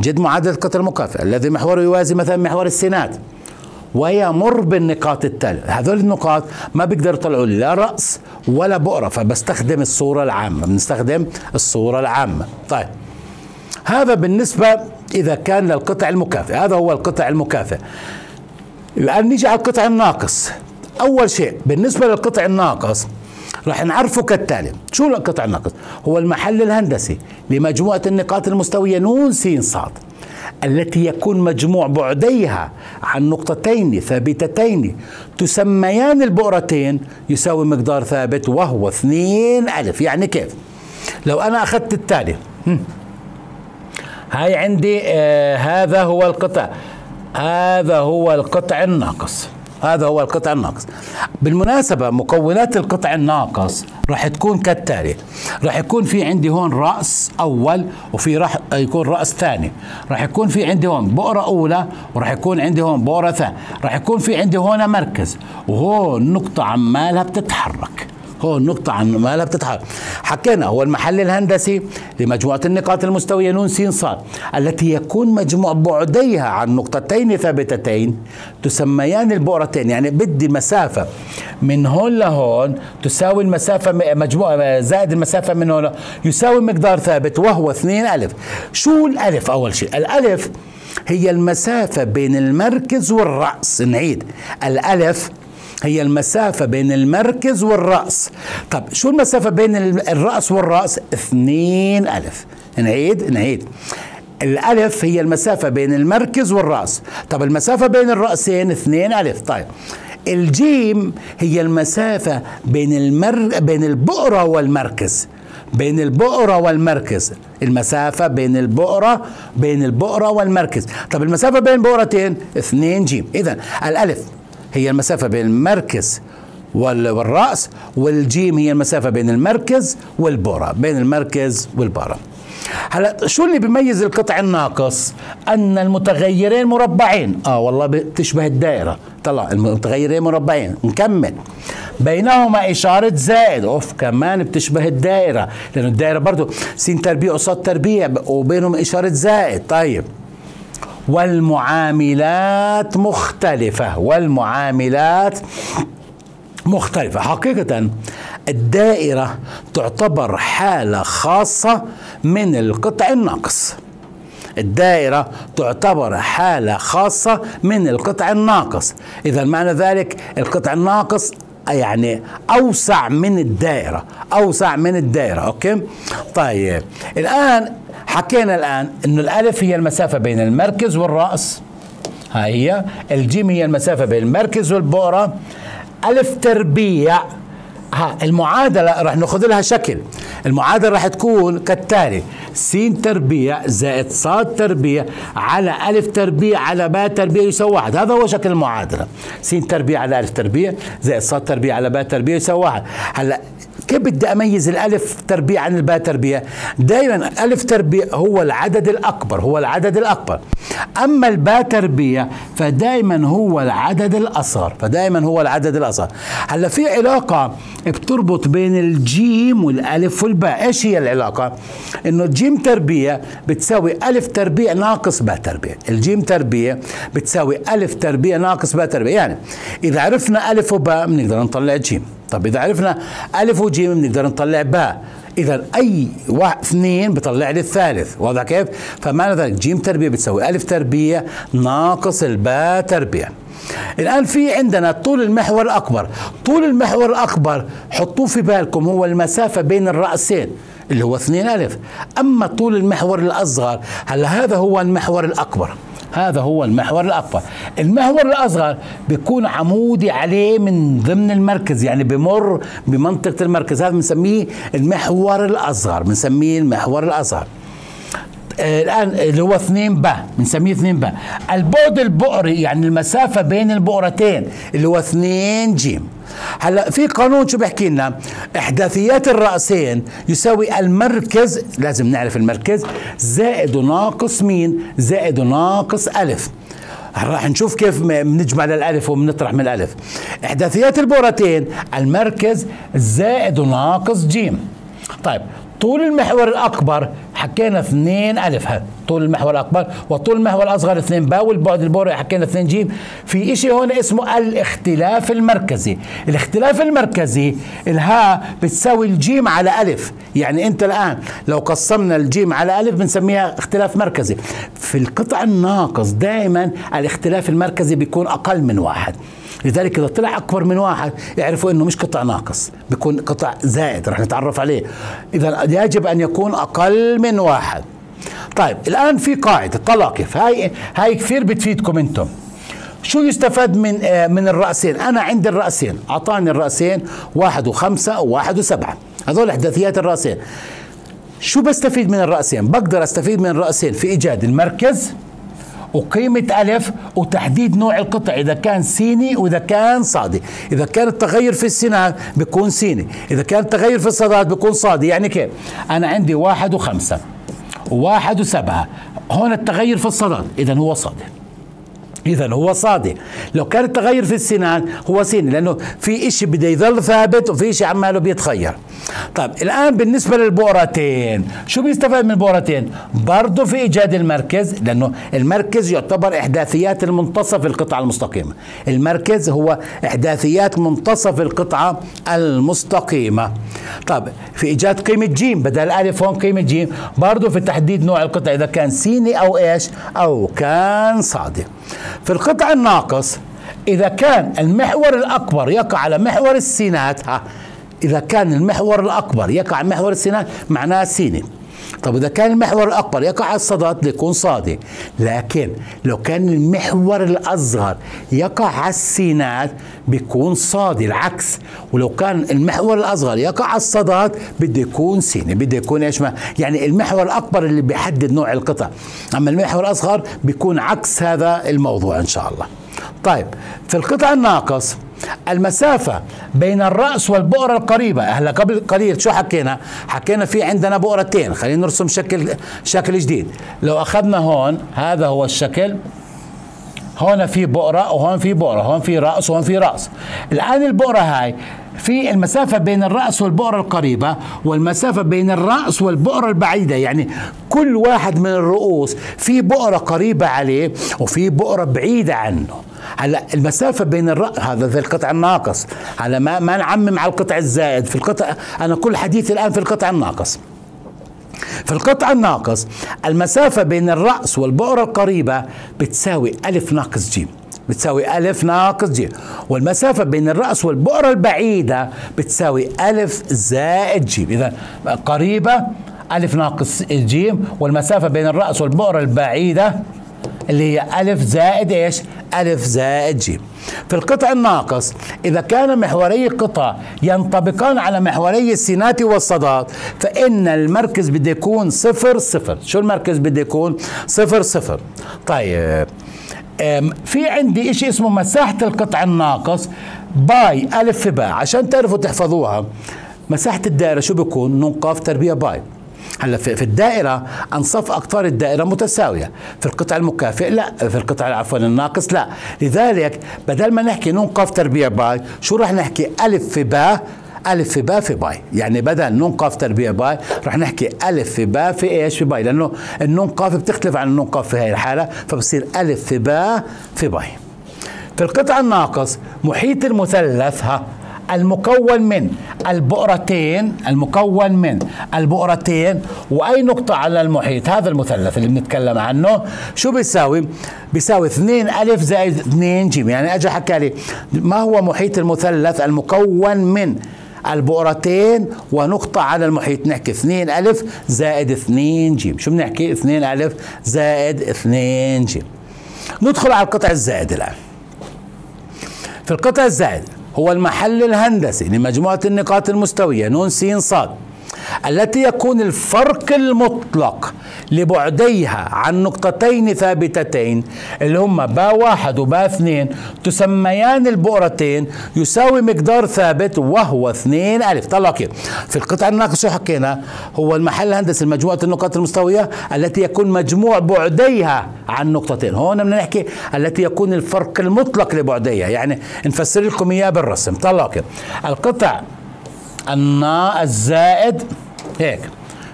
جد معادلة القطع المكافئ الذي محوره يوازي مثلا محور السينات ويمر بالنقاط التالية، هذول النقاط ما بيقدروا يطلعوا لا رأس ولا بؤرة، فبستخدم الصورة العامة، بنستخدم الصورة العامة. طيب هذا بالنسبة إذا كان للقطع المكافئ، هذا هو القطع المكافئ. الآن نيجي على القطع الناقص. أول شيء بالنسبة للقطع الناقص راح نعرفه كالتالي، شو القطع الناقص؟ هو المحل الهندسي لمجموعة النقاط المستوية نون س ص التي يكون مجموع بعديها عن نقطتين ثابتتين تسميان البؤرتين يساوي مقدار ثابت وهو 2 ألف. يعني كيف؟ لو أنا أخذت التالي، هاي عندي هذا هو القطع، هذا هو القطع الناقص، هذا هو القطع الناقص. بالمناسبة مكونات القطع الناقص راح تكون كالتالي، راح يكون في عندي هون رأس أول، وفي راح يكون رأس ثاني، راح يكون في عندي هون بؤرة أولى، وراح يكون عندي هون بؤرة ثانية، راح يكون في عندي هون مركز، وهون نقطة عمالها بتتحرك، هون نقطة عمالها بتتحرك. حكينا هو المحل الهندسي لمجموعة النقاط المستوية نون س ص التي يكون مجموع بعديها عن نقطتين ثابتتين تسميان البؤرتين، يعني بدي مسافة من هون لهون تساوي المسافة مجموع زائد المسافة من هون يساوي مقدار ثابت وهو 2 ألف. شو الألف؟ أول شيء الألف هي المسافة بين المركز والرأس، نعيد، الألف هي المسافة بين المركز والرأس. طب شو المسافة بين الرأس والرأس؟ 2 ألف. نعيد، الألف هي المسافة بين المركز والرأس، طب المسافة بين الرأسين 2 ألف. طيب الجيم هي المسافة بين البؤرة والمركز، بين البؤرة والمركز، المسافة بين البؤرة والمركز، طب المسافة بين بؤرتين 2 جيم. إذا الألف هي المسافة بين المركز والرأس، والجيم هي المسافة بين المركز والبؤرة، بين المركز والبؤرة. هلا شو اللي بيميز القطع الناقص؟ أن المتغيرين مربعين، والله بتشبه الدائرة، طلع المتغيرين مربعين، نكمل، بينهما إشارة زائد، كمان بتشبه الدائرة، لأنه الدائرة برضه س تربيع وصاد تربيع وبينهم إشارة زائد. طيب والمعاملات مختلفة، والمعاملات مختلفة. حقيقة الدائرة تعتبر حالة خاصة من القطع الناقص، الدائرة تعتبر حالة خاصة من القطع الناقص، إذا معنى ذلك القطع الناقص يعني أوسع من الدائرة، أوسع من الدائرة. أوكي؟ طيب الآن حكينا الآن أنه الألف هي المسافة بين المركز والرأس، ها هي الجيم هي المسافة بين المركز والبؤرة، ألف تربيع. ها المعادلة رح ناخذ لها شكل، المعادلة رح تكون كالتالي: س تربيع زائد ص تربيع على ألف تربيع على ب تربيع يساوي 1. هذا هو شكل المعادلة، س تربيع على ألف تربيع زائد ص تربيع على ب تربيع يساوي 1. هلا كيف بدي أميز الألف تربيع عن الباء تربيع؟ دائما ألف تربيع هو العدد الأكبر، هو العدد الأكبر. أما الباء تربيع فدائما هو العدد الأصغر، فدائما هو العدد الأصغر. هلا في علاقة بتربط بين الجيم والألف والباء، إيش هي العلاقة؟ إنه الجيم تربيع بتساوي ألف تربيع ناقص باء تربيع، الجيم تربيع بتساوي ألف تربيع ناقص باء تربيع، يعني إذا عرفنا ألف وباء بنقدر نطلع جيم. طب إذا عرفنا ألف وجيم بنقدر نطلع باء، إذا أي واحد اثنين بطلع لي الثالث، واضح كيف؟ فمعنى ذلك جيم تربيع بتساوي ألف تربيع ناقص الباء تربيع. الآن في عندنا طول المحور الأكبر، طول المحور الأكبر حطوه في بالكم هو المسافة بين الرأسين اللي هو 2 ألف. أما طول المحور الأصغر هلا هذا هو المحور الأكبر، هذا هو المحور الأكبر. المحور الأصغر بيكون عمودي عليه من ضمن المركز، يعني بمر بمنطقة المركز، هذا بنسميه المحور الأصغر، بنسميه المحور الأصغر. الآن اللي هو 2 ب بنسميه 2 ب. البعد البؤري يعني المسافة بين البؤرتين اللي هو 2 جيم. هلا في قانون شو بحكي لنا؟ إحداثيات الرأسين يساوي المركز، لازم نعرف المركز، زائد وناقص مين؟ زائد وناقص ألف. راح نشوف كيف بنجمع للألف وبنطرح من الألف. إحداثيات البؤرتين المركز زائد وناقص جيم. طيب طول المحور الأكبر حكينا 2 ألف، هذا طول المحور الأكبر، وطول المحور الأصغر 2 باء، والبعد البؤري حكينا 2 جيم. في شيء هون اسمه الاختلاف المركزي، الاختلاف المركزي الهاء بتساوي الجيم على ألف، يعني أنت الآن لو قسمنا الجيم على ألف بنسميها اختلاف مركزي. في القطع الناقص دائما الاختلاف المركزي بيكون أقل من 1، لذلك إذا طلع أكبر من 1 يعرفوا إنه مش قطع ناقص، بيكون قطع زائد، رح نتعرف عليه. إذا يجب أن يكون أقل من 1. طيب الآن في قاعدة تلاقف، هاي كثير بتفيدكم أنتم. شو يستفاد من الرأسين؟ أنا عندي الرأسين، أعطاني الرأسين 1 و5 و1 و7، هذول إحداثيات الرأسين. شو بستفيد من الرأسين؟ بقدر أستفيد من الرأسين في إيجاد المركز وقيمة ألف وتحديد نوع القطع إذا كان سيني وإذا كان صادي. إذا كان التغير في السينات بيكون سيني، إذا كان التغير في الصادات بيكون صادي. يعني كيف؟ أنا عندي 1 و5 و1 و7، هون التغير في الصادات إذا هو صادي، إذا هو صادي. لو كان التغير في السينات هو سيني، لأنه في إشي بده يظل ثابت وفي إشي عماله بيتغير. طيب الآن بالنسبة للبؤرتين شو بيستفاد من البؤرتين؟ برضه في إيجاد المركز، لأنه المركز يعتبر إحداثيات المنتصف القطعة المستقيمة، المركز هو إحداثيات منتصف القطعة المستقيمة. طيب في إيجاد قيمة جيم، بدل ألف هون قيمة جيم، برضه في تحديد نوع القطعة إذا كان سيني أو إيش أو كان صادي. في القطع الناقص إذا كان المحور الأكبر يقع على محور السينات، إذا كان المحور الأكبر يقع على محور السينات معناه سيني. طب إذا كان المحور الأكبر يقع على الصادات بيكون صادي، لكن لو كان المحور الأصغر يقع على السينات بيكون صادي العكس، ولو كان المحور الأصغر يقع على الصادات بده يكون سيني، بده يكون ايش يعني المحور الأكبر اللي بيحدد نوع القطع، أما المحور الأصغر بيكون عكس هذا الموضوع إن شاء الله. طيب في القطع الناقص المسافة بين الرأس والبؤرة القريبة، هلا قبل قليل شو حكينا؟ حكينا في عندنا بؤرتين، خلينا نرسم شكل جديد. لو أخذنا هون هذا هو الشكل، هون في بؤرة وهون في بؤرة، هون في رأس وهون في رأس. الآن البؤرة هاي في المسافة بين الرأس والبؤرة القريبة والمسافة بين الرأس والبؤرة البعيدة، يعني كل واحد من الرؤوس في بؤرة قريبة عليه وفي بؤرة بعيدة عنه. هلا المسافة بين الرأس هذا في القطع الناقص، على ما نعمم على القطع الزائد. في القطع أنا كل حديثي الآن في القطع الناقص. في القطع الناقص المسافة بين الرأس والبؤرة القريبة بتساوي ألف ناقص جيم، بتساوي ألف ناقص جيم، والمسافة بين الرأس والبؤرة البعيدة بتساوي ألف زائد جيم. إذا قريبة ألف ناقص ج، والمسافة بين الرأس والبؤرة البعيدة اللي هي ألف زائد إيش؟ ألف زائد ج. في القطع الناقص إذا كان محوري القطع ينطبقان على محوري السينات والصادات فإن المركز بده يكون صفر صفر. شو المركز بده يكون؟ صفر صفر. طيب في عندي إشي اسمه مساحة القطع الناقص باي ألف باء، عشان تعرفوا تحفظوها. مساحة الدائرة شو بيكون؟ نون ق تربيع باي. هلا في الدائرة أنصاف أقطار الدائرة متساوية، في القطع المكافئ لا، في القطع عفوا الناقص لا، لذلك بدل ما نحكي نون ق تربيع باي، شو رح نحكي؟ ألف في باء، ألف في باء في باي، يعني بدل نون ق تربيع باي رح نحكي ألف في باء في ايش؟ في باي، لأنه النون ق بتختلف عن النون ق في هاي الحالة، فبصير ألف في باء في باي. في القطع الناقص محيط المثلث المكون من البؤرتين، المكون من البؤرتين وأي نقطة على المحيط، هذا المثلث اللي بنتكلم عنه، شو بيساوي؟ بيساوي 2 ألف زائد 2 ج، يعني أجا حكى لي ما هو محيط المثلث المكون من البؤرتين ونقطة على المحيط، نحكي 2 ألف زائد 2 ج، شو بنحكي؟ 2 ألف زائد 2 ج. ندخل على القطع الزائد الآن. في القطع الزائد هو المحل الهندسي لمجموعة النقاط المستوية ن س ص التي يكون الفرق المطلق لبعديها عن نقطتين ثابتتين اللي هما باء واحد وباء اثنين تسميان البؤرتين يساوي مقدار ثابت وهو 2 ألف. طلعوا كده في القطع الناقص شو حكينا؟ هو المحل الهندسي لمجموعة النقاط المستوية التي يكون مجموع بعديها عن نقطتين، هون بدنا نحكي التي يكون الفرق المطلق لبعديها، يعني نفسر لكم اياه بالرسم. طلعوا كده القطع الزائد هيك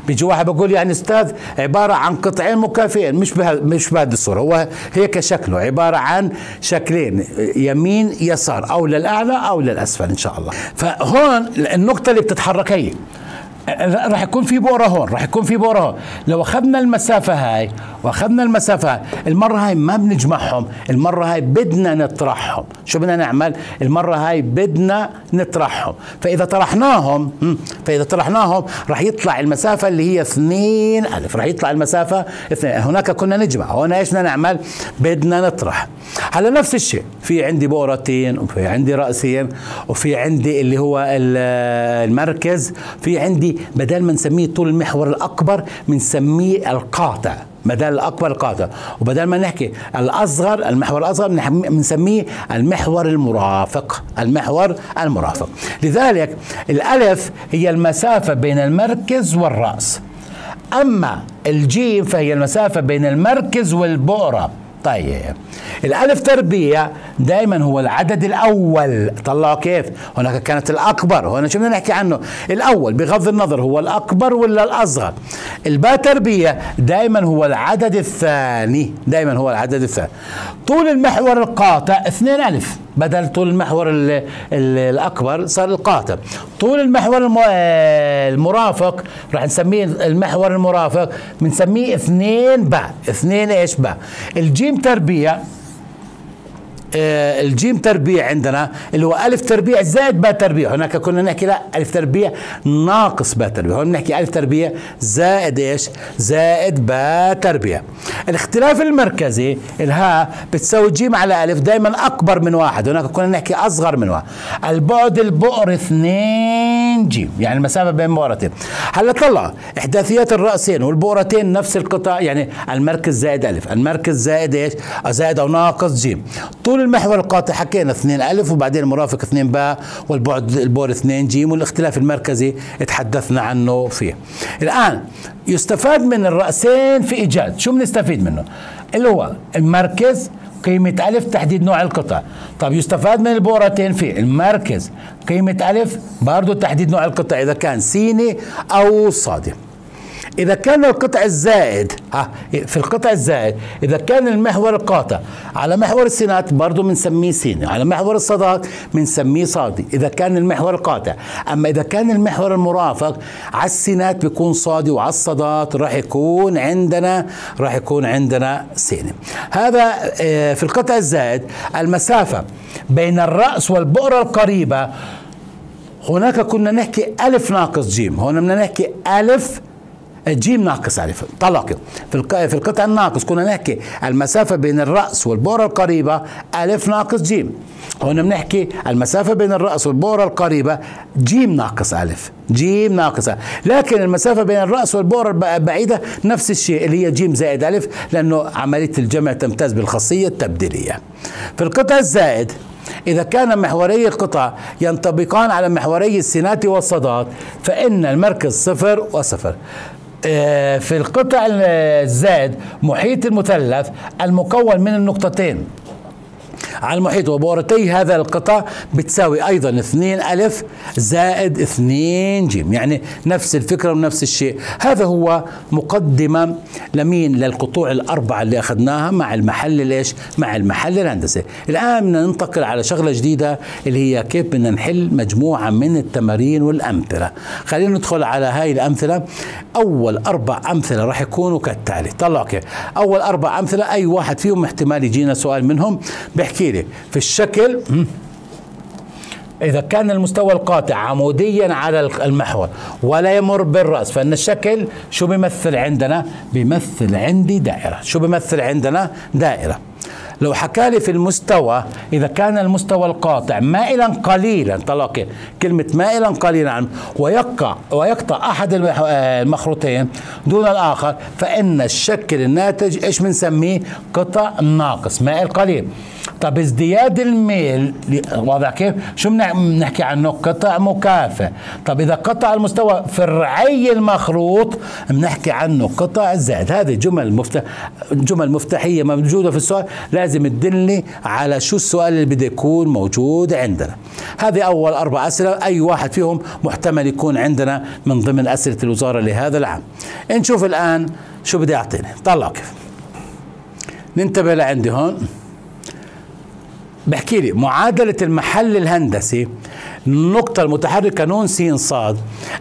بيجي واحد بقول يعني استاذ عباره عن قطعين مكافئين، مش بهذه الصوره، هو هيك شكله عباره عن شكلين يمين يسار او للاعلى او للاسفل ان شاء الله. فهون النقطه اللي بتتحرك هي راح يكون في بؤره هون، راح يكون في بؤره هون، لو اخذنا المسافه هاي واخذنا المسافه هاي، المره هاي ما بنجمعهم، المره هاي بدنا نطرحهم، شو بدنا نعمل؟ المره هاي بدنا نطرحهم، فاذا طرحناهم راح يطلع المسافه اللي هي 2 ألف، راح يطلع المسافه 2، هناك كنا نجمع، هون ايش بدنا نعمل؟ بدنا نطرح. هلا نفس الشيء، في عندي بؤرتين وفي عندي رأسين وفي عندي اللي هو المركز، في عندي بدل ما نسميه طول المحور الأكبر بنسميه القاطع، بدل الأكبر القاطع، وبدل ما نحكي الأصغر المحور الأصغر بنسميه المحور المرافق، المحور المرافق. لذلك الألف هي المسافة بين المركز والرأس، أما الجيم فهي المسافة بين المركز والبؤرة. طيب الألف تربيع دائما هو العدد الأول، طلعوا كيف؟ هناك كانت الأكبر، هنا شو بدنا نحكي عنه؟ الأول بغض النظر هو الأكبر ولا الأصغر. الباء تربيع دائما هو العدد الثاني، دائما هو العدد الثاني. طول المحور القاطع 2 ألف، بدل طول المحور الأكبر صار القاطع. طول المحور المرافق راح نسميه المحور المرافق بنسميه 2 باء، 2 ايش؟ باء. الجيم تربيع، الجيم تربيع عندنا اللي هو ألف تربيع زائد باء تربيع، هناك كنا نحكي لا ألف تربيع ناقص باء تربيع، هون بنحكي ألف تربيع زائد ايش؟ زائد باء تربيع. الاختلاف المركزي الهاء بتساوي جيم على ألف دائما أكبر من واحد، هناك كنا نحكي أصغر من واحد. البعد البؤر 2 جيم، يعني المسافة بين بؤرتين. هلا طلع إحداثيات الرأسين والبؤرتين نفس القطع، يعني المركز زائد ألف، المركز زائد ايش؟ زائد أو ناقص جيم. طول المحور القاطع حكينا 2 ألف، وبعدين المرافق 2 باء، والبعد البؤر 2 جيم، والاختلاف المركزي تحدثنا عنه فيه. الآن يستفاد من الرأسين في إيجاد، شو بنستفيد منه؟ اللي هو المركز قيمة ألف تحديد نوع القطع. طب يستفاد من البؤرتين في المركز قيمة ألف برضه تحديد نوع القطع إذا كان سيني أو صادي. إذا كان القطع الزائد في القطع الزائد إذا كان المحور القاطع على محور السينات برضه بنسميه سيني، على محور الصادات بنسميه صادي، إذا كان المحور القاطع. أما إذا كان المحور المرافق على السينات بيكون صادي وعلى الصادات راح يكون عندنا سيني. هذا في القطع الزائد. المسافة بين الرأس والبؤرة القريبة هناك كنا نحكي ألف ناقص جيم، هنا بدنا نحكي ألف الجيم ناقص عليه طلقه في القطع الناقص. كنا نحكي المسافه بين الراس والبؤره القريبه الف ناقص جيم، هنا بنحكي المسافه بين الراس والبؤره القريبه جيم ناقص الف، جيم ناقص ألف. لكن المسافه بين الراس والبؤره البعيده نفس الشيء اللي هي جيم زائد الف، لانه عمليه الجمع تمتاز بالخاصيه التبديليه. في القطع الزائد إذا كان محوري القطع ينطبقان على محوري السينات والصادات فإن المركز صفر وصفر. في القطع الزائد محيط المثلث المكون من النقطتين على المحيط وبؤرتي هذا القطع بتساوي أيضا 2 ألف زائد 2 جيم، يعني نفس الفكرة ونفس الشيء. هذا هو مقدمة لمين؟ للقطوع الأربعة اللي أخذناها مع المحل ليش؟ مع المحل الهندسي. الآن بدنا ننتقل على شغلة جديدة اللي هي كيف بدنا نحل مجموعة من التمارين والأمثلة. خلينا ندخل على هاي الأمثلة. أول 4 أمثلة راح يكونوا كالتالي. طلعوا كيف؟ أول 4 أمثلة أي واحد فيهم احتمال يجينا سؤال منهم بيحكي في الشكل إذا كان المستوى القاطع عموديا على المحور ولا يمر بالرأس فإن الشكل شو بيمثل عندنا؟ بيمثل عندي دائرة. شو بيمثل عندنا؟ دائرة. لو حكالي في المستوى إذا كان المستوى القاطع مائلا قليلا، طلع كلمة مائلا قليلا، ويقطع أحد المخروطين دون الآخر فإن الشكل الناتج إيش بنسميه؟ قطع ناقص مائل قليل. طب ازدياد الميل واضح كيف؟ شو بنحكي عنه؟ قطع مكافئ. طب إذا قطع المستوى فرعي المخروط بنحكي عنه قطع زائد. هذه جمل مفتاحية موجودة في السؤال، لازم تدلني على شو السؤال اللي بده يكون موجود عندنا. هذه أول 4 أسئلة أي واحد فيهم محتمل يكون عندنا من ضمن أسئلة الوزارة لهذا العام. نشوف الآن شو بدي أعطيني. طلع كيف؟ ننتبه لعندي هون. بحكي لي معادلة المحل الهندسي النقطة المتحركة ن س ص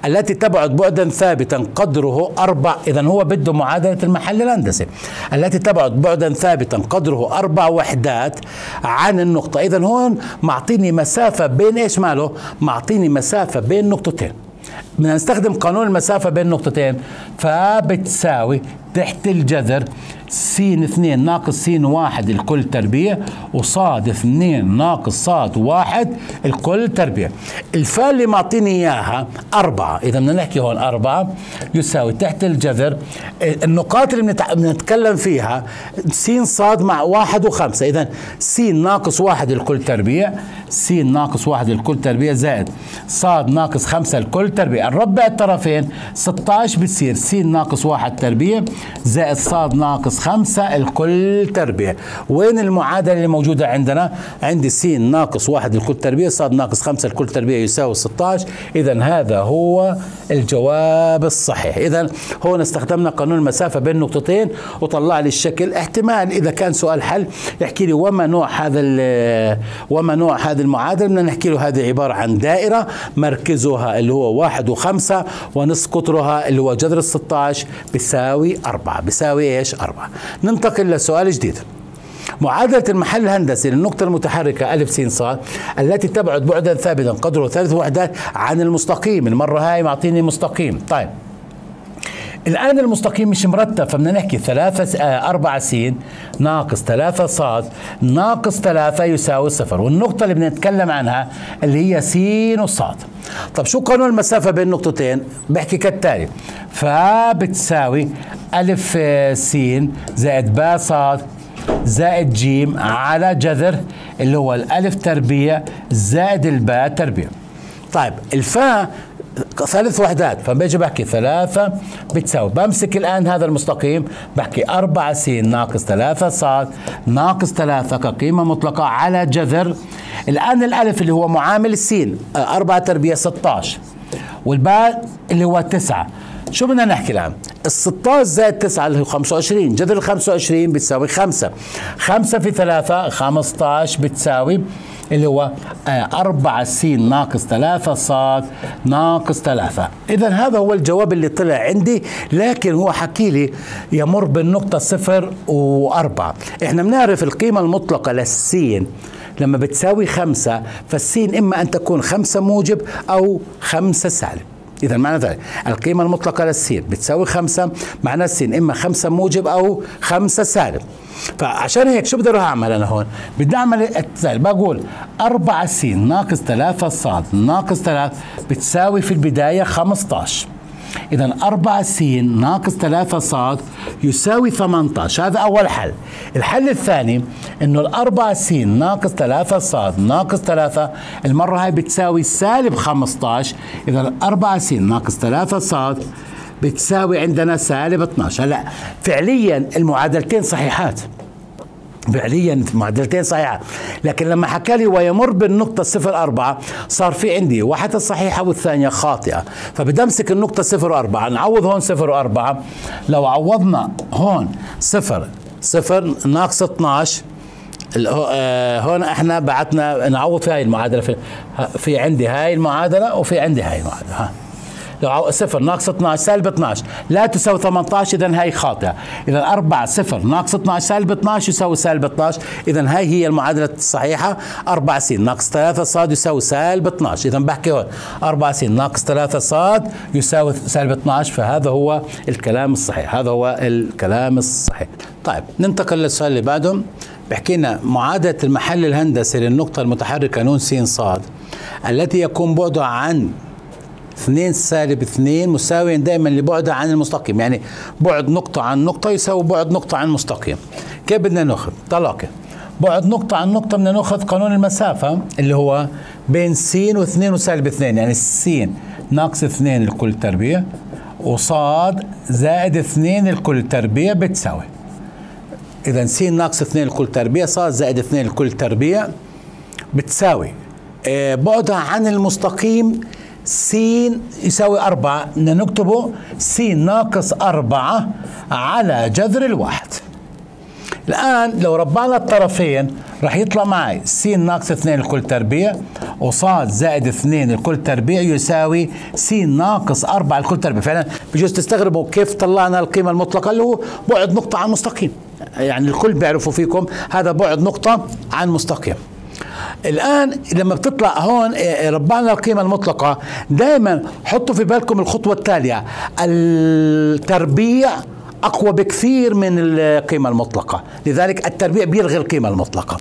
التي تبعد بعدا ثابتا قدره 4. إذا هو بده معادلة المحل الهندسي التي تبعد بعدا ثابتا قدره 4 وحدات عن النقطة. إذا هون معطيني مسافة بين إيش ماله؟ معطيني مسافة بين نقطتين. بدنا نستخدم قانون المسافة بين نقطتين فبتساوي تحت الجذر س 2 ناقص س 1 الكل تربيع وص 2 ناقص ص 1 الكل تربيع. الفال اللي معطيني اياها 4، اذا بدنا نحكي هون 4 يساوي تحت الجذر النقاط اللي بنتكلم فيها س ص مع 1 و5، اذا س ناقص 1 الكل تربيع، س ناقص 1 الكل تربيع زائد ص ناقص 5 الكل تربيع، الربع الطرفين 16 بتصير س ناقص 1 تربيع زائد ص ناقص 5 الكل تربيع. وين المعادلة اللي موجودة عندنا؟ عندي س ناقص 1 الكل تربيع ص ناقص 5 الكل تربيع يساوي 16. إذا هذا هو الجواب الصحيح. إذا هون استخدمنا قانون المسافة بين نقطتين وطلع لي الشكل. احتمال إذا كان سؤال حل يحكي لي وما نوع هذا المعادلة، بدنا نحكي له هذه عبارة عن دائرة مركزها اللي هو 1 و5 ونصف قطرها اللي هو جذر 16 بيساوي 4. بيساوي ايش؟ 4. ننتقل لسؤال جديد. معادلة المحل الهندسي للنقطة المتحركة ألف س ص التي تبعد بعدا ثابتا قدره 3 وحدات عن المستقيم. المرة هاي معطيني مستقيم. طيب الآن المستقيم مش مرتب فبدنا نحكي 4 س ناقص 3 ص ناقص 3 يساوي 0، والنقطة اللي بنتكلم عنها اللي هي س وص. طب شو قانون المسافة بين نقطتين؟ بحكي كالتالي فبتساوي ألف س زائد ب ص زائد ج على جذر اللي هو الألف تربيع زائد الباء تربيع. طيب الفاء 3 وحدات فبيجي بحكي 3 بتساوي بمسك الآن هذا المستقيم بحكي 4 س ناقص 3 ص ناقص 3 كقيمة مطلقة على جذر الآن الألف اللي هو معامل السين 4 تربيع 16 والباء اللي هو 9. شو بدنا نحكي الآن؟ ال 16 زائد 9 اللي هو 25 جذر ال 25 بتساوي 5، 5 في 3 15 بتساوي اللي هو 4 س ناقص 3 ص ناقص 3. إذا هذا هو الجواب اللي طلع عندي، لكن هو حكي لي يمر بالنقطة 0 و4. إحنا بنعرف القيمة المطلقة للسين لما بتساوي 5 فالسين إما أن تكون 5 موجب أو 5 سالب. إذا معنى ذلك القيمة المطلقة للسين بتساوي 5، معناه السين إما 5 موجب أو 5 سالب. فعشان هيك شو بقدر أعمل أنا هون؟ بدي أعمل التسالب، بقول 4 سين ناقص 3 صاد ناقص 3 بتساوي في البداية 15. إذا 4 سين ناقص 3 صاد يساوي 18، هذا أول حل. الحل الثاني إنه الأربعة سين ناقص 3 صاد ناقص 3 المرة هاي بتساوي سالب 15، إذا الأربعة سين ناقص 3 صاد بتساوي عندنا سالب 12. هلا فعليا المعادلتين صحيحات، فعليا معادلتين صحيحة، لكن لما حكى لي ويمر بالنقطة 0.4 صار في عندي واحدة صحيحة والثانية خاطئة، فبدي أمسك النقطة 0.4 نعوض هون 0.4. لو عوضنا هون 0 ناقص 12 هون احنا بعتنا نعوض في هاي المعادلة، في عندي هاي المعادلة وفي عندي هاي المعادلة. ها لو 0 ناقص 12 سالب 12 لا تساوي 18، إذا هاي خاطئة. إذا 4 0 ناقص 12 سالب 12 يساوي سالب 12، إذا هاي هي المعادلة الصحيحة. 4 س ناقص 3 صاد يساوي سالب 12، إذا بحكي هون 4 س ناقص 3 صاد يساوي سالب 12، فهذا هو الكلام الصحيح، هذا هو الكلام الصحيح. طيب ننتقل للسؤال اللي بعده. بحكي لنا معادلة المحل الهندسي للنقطة المتحركة ن س صاد التي يكون بعدها عن 2 سالب 2 مساوي دائما لبعده عن المستقيم، يعني بعد نقطة عن نقطة يساوي بعد نقطة عن مستقيم. كيف بدنا ناخذ؟ طلاقة بعد نقطة عن نقطة بدنا ناخذ قانون المسافة اللي هو بين س و2 وسالب 2، يعني س ناقص 2 الكل تربيع وصاد زائد 2 الكل تربيع بتساوي. إذا س ناقص 2 الكل تربيع صاد زائد 2 الكل تربيع بتساوي بعدها عن المستقيم س يساوي 4، بدنا نكتبه س ناقص 4 على جذر الواحد. الآن لو ربعنا الطرفين رح يطلع معي س ناقص 2 الكل تربيع وصاد زائد 2 الكل تربيع يساوي س ناقص 4 الكل تربيع. فعلا بجوز تستغربوا كيف طلعنا القيمة المطلقة اللي هو بعد نقطة عن مستقيم، يعني الكل بيعرفوا فيكم هذا بعد نقطة عن مستقيم. الآن لما بتطلع هون ربعنا القيمة المطلقة، دائما حطوا في بالكم الخطوة التالية، التربيع أقوى بكثير من القيمة المطلقة، لذلك التربيع بيلغي القيمة المطلقة.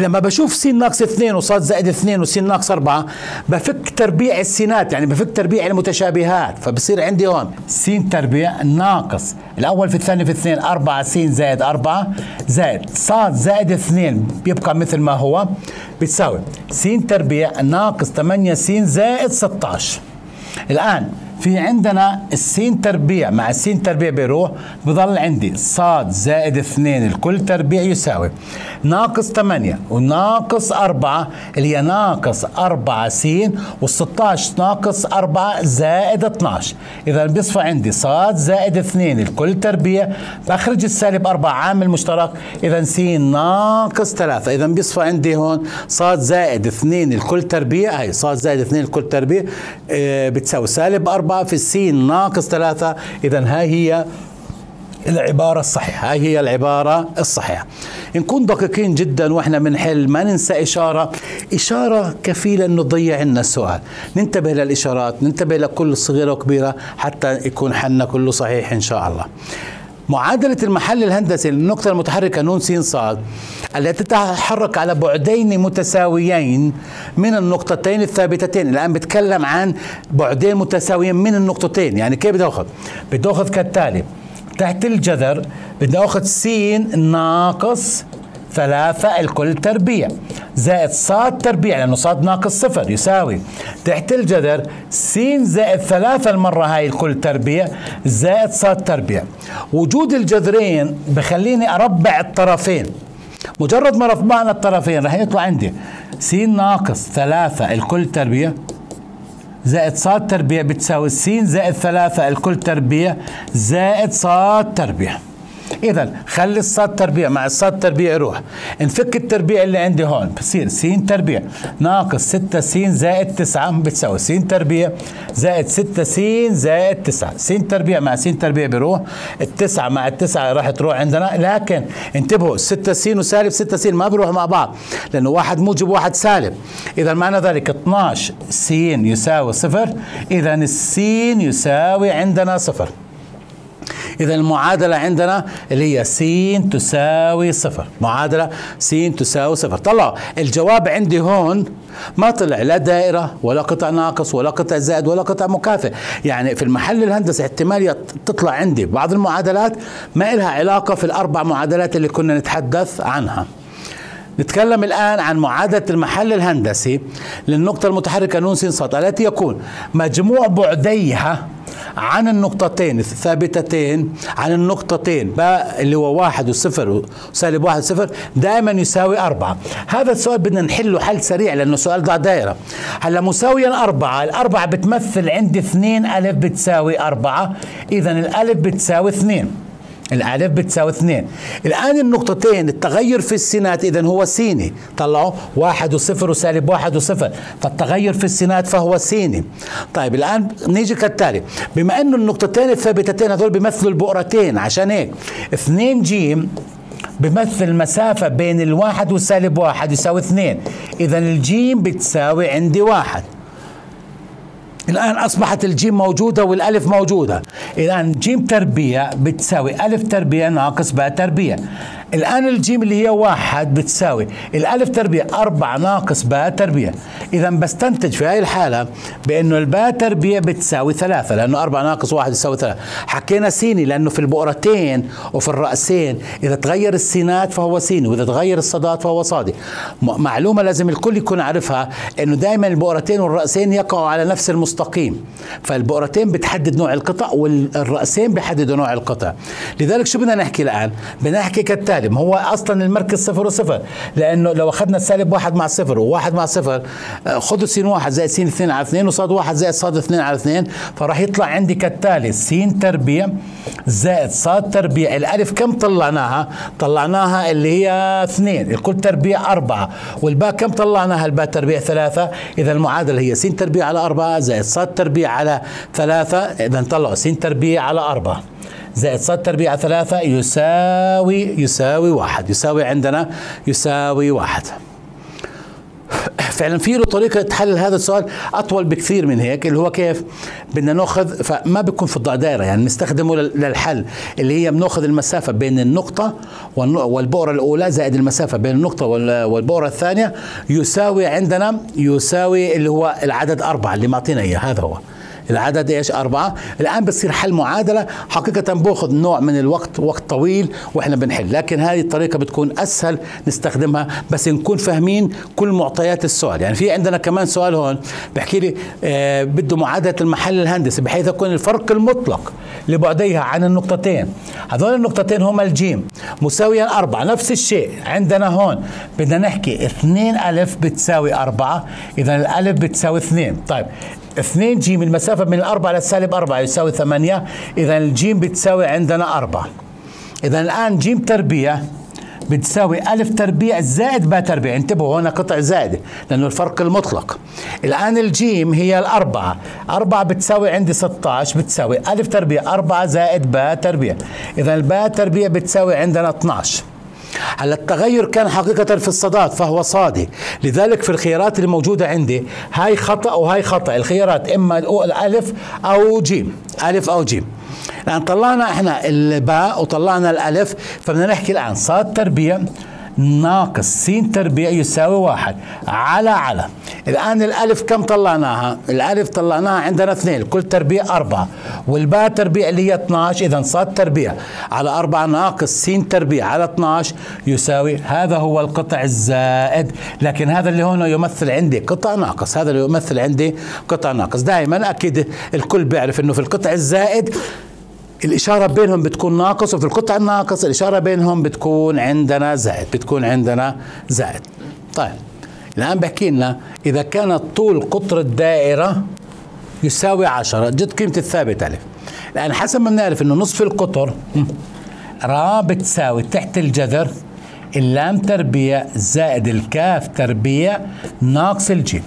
لما بشوف س ناقص 2 وصاد زائد 2 وس ناقص 4 بفك تربيع السينات، يعني بفك تربيع المتشابهات، فبصير عندي هون س تربيع ناقص الأول في الثاني في اثنين 4 س زائد 4 زائد صاد زائد 2 بيبقى مثل ما هو بتساوي س تربيع ناقص 8 س زائد 16. الآن في عندنا السين تربيع مع السين تربيع بيروح، بضل عندي صاد زائد 2 الكل تربيع يساوي ناقص 8 وناقص 4 اللي هي ناقص 4 سين وال16 ناقص 4 زائد 12. إذا بيصفى عندي صاد زائد 2 الكل تربيع، بخرج السالب 4 عامل مشترك، إذا سين ناقص 3. إذا بيصفى عندي هون صاد زائد 2 الكل تربيع، هي صاد زائد 2 الكل تربيع بتساوي سالب 4 في س ناقص 3. إذا هاي هي العبارة الصحيحة، هاي هي العبارة الصحيحة. نكون دقيقين جدا واحنا بنحل، ما ننسى إشارة كفيلة إنه تضيع لنا السؤال. ننتبه للإشارات، ننتبه لكل صغيرة وكبيرة حتى يكون حلنا كله صحيح إن شاء الله. معادلة المحل الهندسي للنقطة المتحركة ن س ص التي تتحرك على بعدين متساويين من النقطتين الثابتتين. الآن بتكلم عن بعدين متساويين من النقطتين، يعني كيف بدي آخذ؟ بدي آخذ كالتالي، تحت الجذر بدي آخذ س ناقص 3 الكل تربيع زائد صاد تربيع، لأنه صاد ناقص 0 يساوي تحت الجذر س زائد 3 المرة هاي الكل تربيع زائد صاد تربيع. وجود الجذرين بخليني أربع الطرفين، مجرد ما ربعنا الطرفين رح يطلع عندي س ناقص 3 الكل تربيع زائد صاد تربيع بتساوي س زائد 3 الكل تربيع زائد صاد تربيع. اذا خلي الصاد تربيع مع الصاد تربيع يروح، انفك التربيع اللي عندي هون بصير س تربيع ناقص 6 س زائد 9 بتساوي س تربيع زائد 6 س زائد 9، س تربيع مع س تربيع بيروح، التسعة مع التسعة راح تروح عندنا، لكن انتبهوا 6 س وسالب 6 س ما بيروح مع بعض لانه واحد موجب واحد سالب، اذا معنى ذلك 12 س يساوي صفر، اذا الس يساوي عندنا صفر. إذا المعادلة عندنا اللي هي س تساوي صفر، معادلة س تساوي صفر. طلع الجواب عندي هون ما طلع لا دائرة ولا قطع ناقص ولا قطع زائد ولا قطع مكافئ، يعني في المحل الهندسي احتمالية تطلع عندي بعض المعادلات ما إلها علاقة في الأربع معادلات اللي كنا نتحدث عنها. نتكلم الآن عن معادلة المحل الهندسي للنقطة المتحركة ن س ص التي يكون مجموع بعديها عن النقطتين الثابتتين عن النقطتين اللي هو 1 و0 وسالب 1 و0 دائما يساوي 4. هذا السؤال بدنا نحله حل سريع لأنه سؤال ضع دائرة. هلا مساويا 4، الأربعة بتمثل عندي 2 ألف بتساوي 4، إذا الألف بتساوي 2. الألف بتساوي 2. الآن النقطتين التغير في السينات إذا هو سيني، طلعوا 1 و0 وسالب 1 و0، فالتغير في السينات فهو سيني. طيب الآن نيجي كالتالي، بما أنه النقطتين الثابتتين هذول بيمثلوا البؤرتين عشان هيك 2 ج بيمثل المسافة بين الواحد والسالب 1 يساوي 2، إذا الجيم بتساوي عندي 1. الآن أصبحت الجيم موجودة والألف موجودة، الآن جيم تربيع بتساوي ألف تربيع ناقص باء تربيع. الآن الجيم اللي هي 1 بتساوي الألف تربيع 4 ناقص باء تربيع، إذا بستنتج في هاي الحالة بأنه الباء تربيع بتساوي 3 لأنه 4 ناقص 1 يساوي 3. حكينا سيني لأنه في البؤرتين وفي الرأسين إذا تغير السينات فهو سيني وإذا تغير الصادات فهو صادي. معلومة لازم الكل يكون عارفها إنه دائما البؤرتين والرأسين يقعوا على نفس المستقيم، فالبؤرتين بتحدد نوع القطع والرأسين بيحددوا نوع القطع. لذلك شو بدنا نحكي الآن؟ بنحكي كالتالي، ما هو اصلا المركز صفر وصفر لانه لو اخذنا سالب 1 مع 0 و1 مع 0 خذوا س 1 زائد س 2 على 2 وصاد 1 زائد صاد 2 على 2 فراح يطلع عندي كالتالي س تربيع زائد صاد تربيع. الالف كم طلعناها؟ طلعناها اللي هي 2، الكل تربيع 4، والباء كم طلعناها؟ الباء تربيع 3، اذا المعادله هي س تربيع على 4 زائد صاد تربيع على 3، اذا طلعوا س تربيع على 4 زائد صاد تربيع 3 يساوي 1، يساوي عندنا يساوي 1. فعلا في له طريقة حل هذا السؤال أطول بكثير من هيك، اللي هو كيف؟ بدنا ناخذ فما بيكون في الضع دائرة، يعني نستخدمه للحل اللي هي بناخذ المسافة بين النقطة والبؤرة الأولى زائد المسافة بين النقطة والبؤرة الثانية يساوي عندنا يساوي اللي هو العدد 4 اللي معطينا إياه، هذا هو العدد ايش 4. الان بتصير حل معادله حقيقه باخذ نوع من الوقت، وقت طويل واحنا بنحل، لكن هذه الطريقه بتكون اسهل نستخدمها بس نكون فاهمين كل معطيات السؤال. يعني في عندنا كمان سؤال هون بحكي لي بده معادله المحل الهندسي بحيث يكون الفرق المطلق لبعديها عن النقطتين، هذول النقطتين هما الجيم مساويا 4. نفس الشيء عندنا هون بدنا نحكي 2 الف بتساوي 4، اذا الالف بتساوي 2. طيب 2 جيم المسافة من 4 للسالب 4 يساوي 8، إذا الجيم بتساوي عندنا 4. إذا الآن جيم تربيع بتساوي ألف تربيع زائد باء تربيع، انتبهوا هنا قطع زائدة لأنه الفرق المطلق. الآن الجيم هي الأربعة، 4 بتساوي عندي 16، بتساوي ألف تربيع 4 زائد باء تربيع، إذا الباء تربيع بتساوي عندنا 12. هلا التغير كان حقيقة في الصادات فهو صادي، لذلك في الخيارات اللي موجودة عندي هاي خطأ وهاي خطأ، الخيارات إما الألف أو جيم، ألف أو جيم. الآن طلعنا احنا الباء وطلعنا الألف، فبدنا نحكي الآن صاد تربيع ناقص س تربيع يساوي 1 على. الآن الألف كم طلعناها؟ الألف طلعناها عندنا 2، كل تربيع 4، والباء تربيع اللي هي 12، إذا صاد تربيع على 4 ناقص س تربيع على 12 يساوي، هذا هو القطع الزائد، لكن هذا اللي هون يمثل عندي قطع ناقص، هذا اللي يمثل عندي قطع ناقص. دائما أكيد الكل بيعرف إنه في القطع الزائد الإشارة بينهم بتكون ناقص، وفي القطع الناقص الإشارة بينهم بتكون عندنا زائد، بتكون عندنا زائد. طيب الآن بحكي لنا إذا كان طول قطر الدائرة يساوي 10 جد قيمة الثابت ألف. الآن حسب ما بنعرف إنه نصف القطر را بتساوي تحت الجذر اللام تربيع زائد الكاف تربيع ناقص الجيم.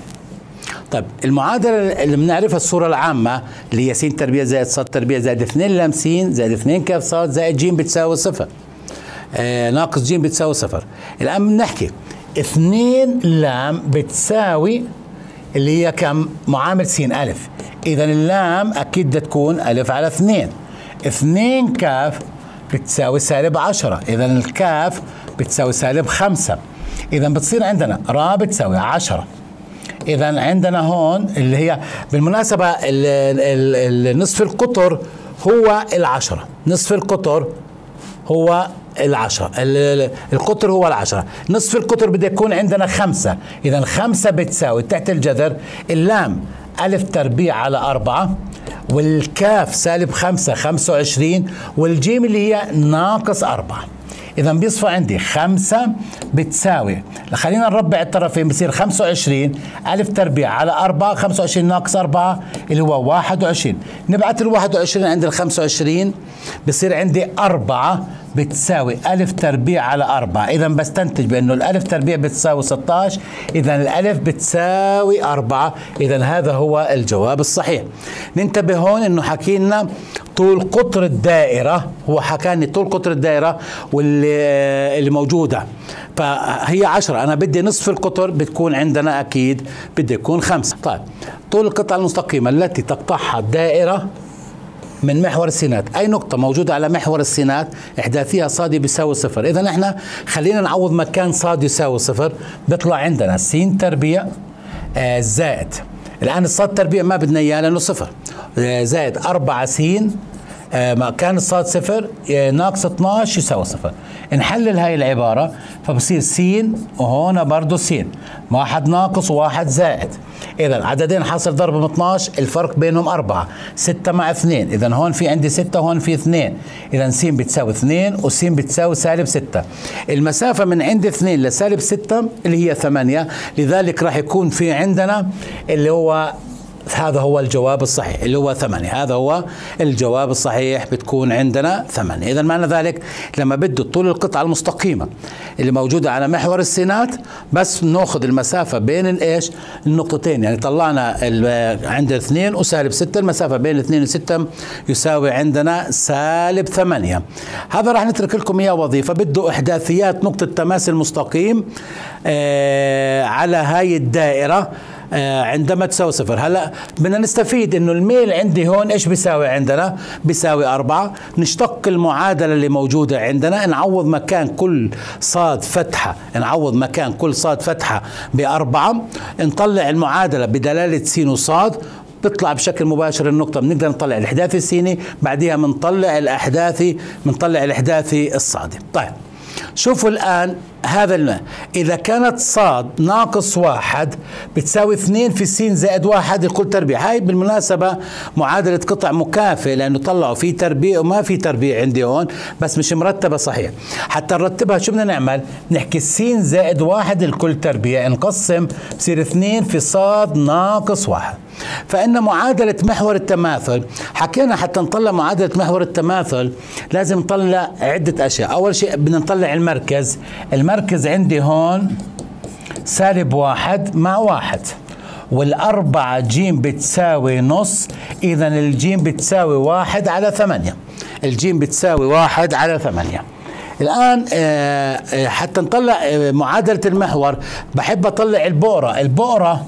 طيب المعادله اللي بنعرفها الصوره العامه اللي هي س تربيع زائد ص تربيع زائد 2 لام س زائد 2 كاف ص زائد ج بتساوي صفر. ناقص ج بتساوي صفر. الان بنحكي 2 لام بتساوي اللي هي كم؟ معامل س ألف. إذا اللام أكيد بدها تكون ألف على 2. 2 كاف بتساوي سالب 10. إذا الكاف بتساوي سالب 5. إذا بتصير عندنا را بتساوي 10. إذا عندنا هون اللي هي بالمناسبة نصف القطر هو العشرة. نصف القطر هو العشرة. القطر هو العشرة. نصف القطر بده يكون عندنا 5. إذا 5 بتساوي تحت الجذر اللام ألف تربيع على 4 والكاف سالب 5 25 والجيم اللي هي ناقص 4. إذا بيصفى عندي 5 بتساوي، خلينا نربع الطرفين بصير 25 ألف تربيع على 4 25 ناقص 4 اللي هو 21. نبعت ال 21 عند ال 25 بصير عندي 4 بتساوي ألف تربيع على 4. إذا بستنتج بأنه الألف تربيع بتساوي 16. إذا الألف بتساوي 4. إذا هذا هو الجواب الصحيح. ننتبه هون أنه حكينا طول قطر الدائرة، هو حكاني طول قطر الدائرة واللي موجودة فهي 10. أنا بدي نصف القطر بتكون عندنا أكيد بدي يكون 5. طيب طول القطعة المستقيمة التي تقطعها الدائرة من محور السينات، أي نقطة موجودة على محور السينات إحداثيها صادي بيساوي صفر. إذا إحنا خلينا نعوض مكان صادي يساوي صفر، بيطلع عندنا س تربيع زائد، الآن الصاد تربيع ما بدنا إياه لأنه صفر، زائد 4 س مكان الصاد صفر ناقص 12 يساوي صفر. نحلل هاي العبارة فبصير س وهون برضه س، واحد ناقص وواحد زائد. إذا عددين حاصل ضرب من 12 الفرق بينهم 4، 6 مع 2، إذا هون في عندي 6 وهون في 2، إذا س بتساوي 2 وس بتساوي سالب 6. المسافة من عند 2 لسالب 6 اللي هي 8، لذلك راح يكون في عندنا اللي هو هذا هو الجواب الصحيح اللي هو 8. هذا هو الجواب الصحيح، بتكون عندنا 8. إذا معنى ذلك لما بده طول القطعة المستقيمة اللي موجودة على محور السينات بس ناخذ المسافة بين الايش؟ النقطتين، يعني طلعنا عند 2 وسالب 6، المسافة بين 2 و6 يساوي عندنا سالب 8. هذا راح نترك لكم اياه وظيفة، بده إحداثيات نقطة تماس المستقيم على هاي الدائرة عندما تساوي صفر. هلا بدنا نستفيد انه الميل عندي هون ايش بيساوي عندنا؟ بيساوي 4. نشتق المعادله اللي موجوده عندنا، نعوض مكان كل صاد فتحه، نعوض مكان كل صاد فتحه ب4، نطلع المعادله بدلاله س وصاد، بيطلع بشكل مباشر النقطة، بنقدر نطلع الإحداثي السيني، بعديها بنطلع الأحداثي، بنطلع الإحداثي الصادي. طيب شوفوا الآن هذا الماء إذا كانت صاد ناقص 1 بتساوي 2 في س زائد 1 الكل تربيع. هاي بالمناسبة معادلة قطع مكافئة لأنه طلعوا في تربيع وما في تربيع عندي هون، بس مش مرتبة صحيح. حتى نرتبها شو بدنا نعمل؟ نحكي س زائد 1 الكل تربيع، نقسم بصير 2 في صاد ناقص 1. فإن معادلة محور التماثل حكينا حتى نطلع معادلة محور التماثل لازم نطلع عدة أشياء. أول شيء بدنا نطلع المركز، المركز عندي هون سالب 1 مع 1 والأربعة جيم بتساوي نص. إذا الجيم بتساوي 1 على 8. الجيم بتساوي 1 على 8. الآن حتى نطلع معادلة المحور بحب أطلع البؤرة. البؤرة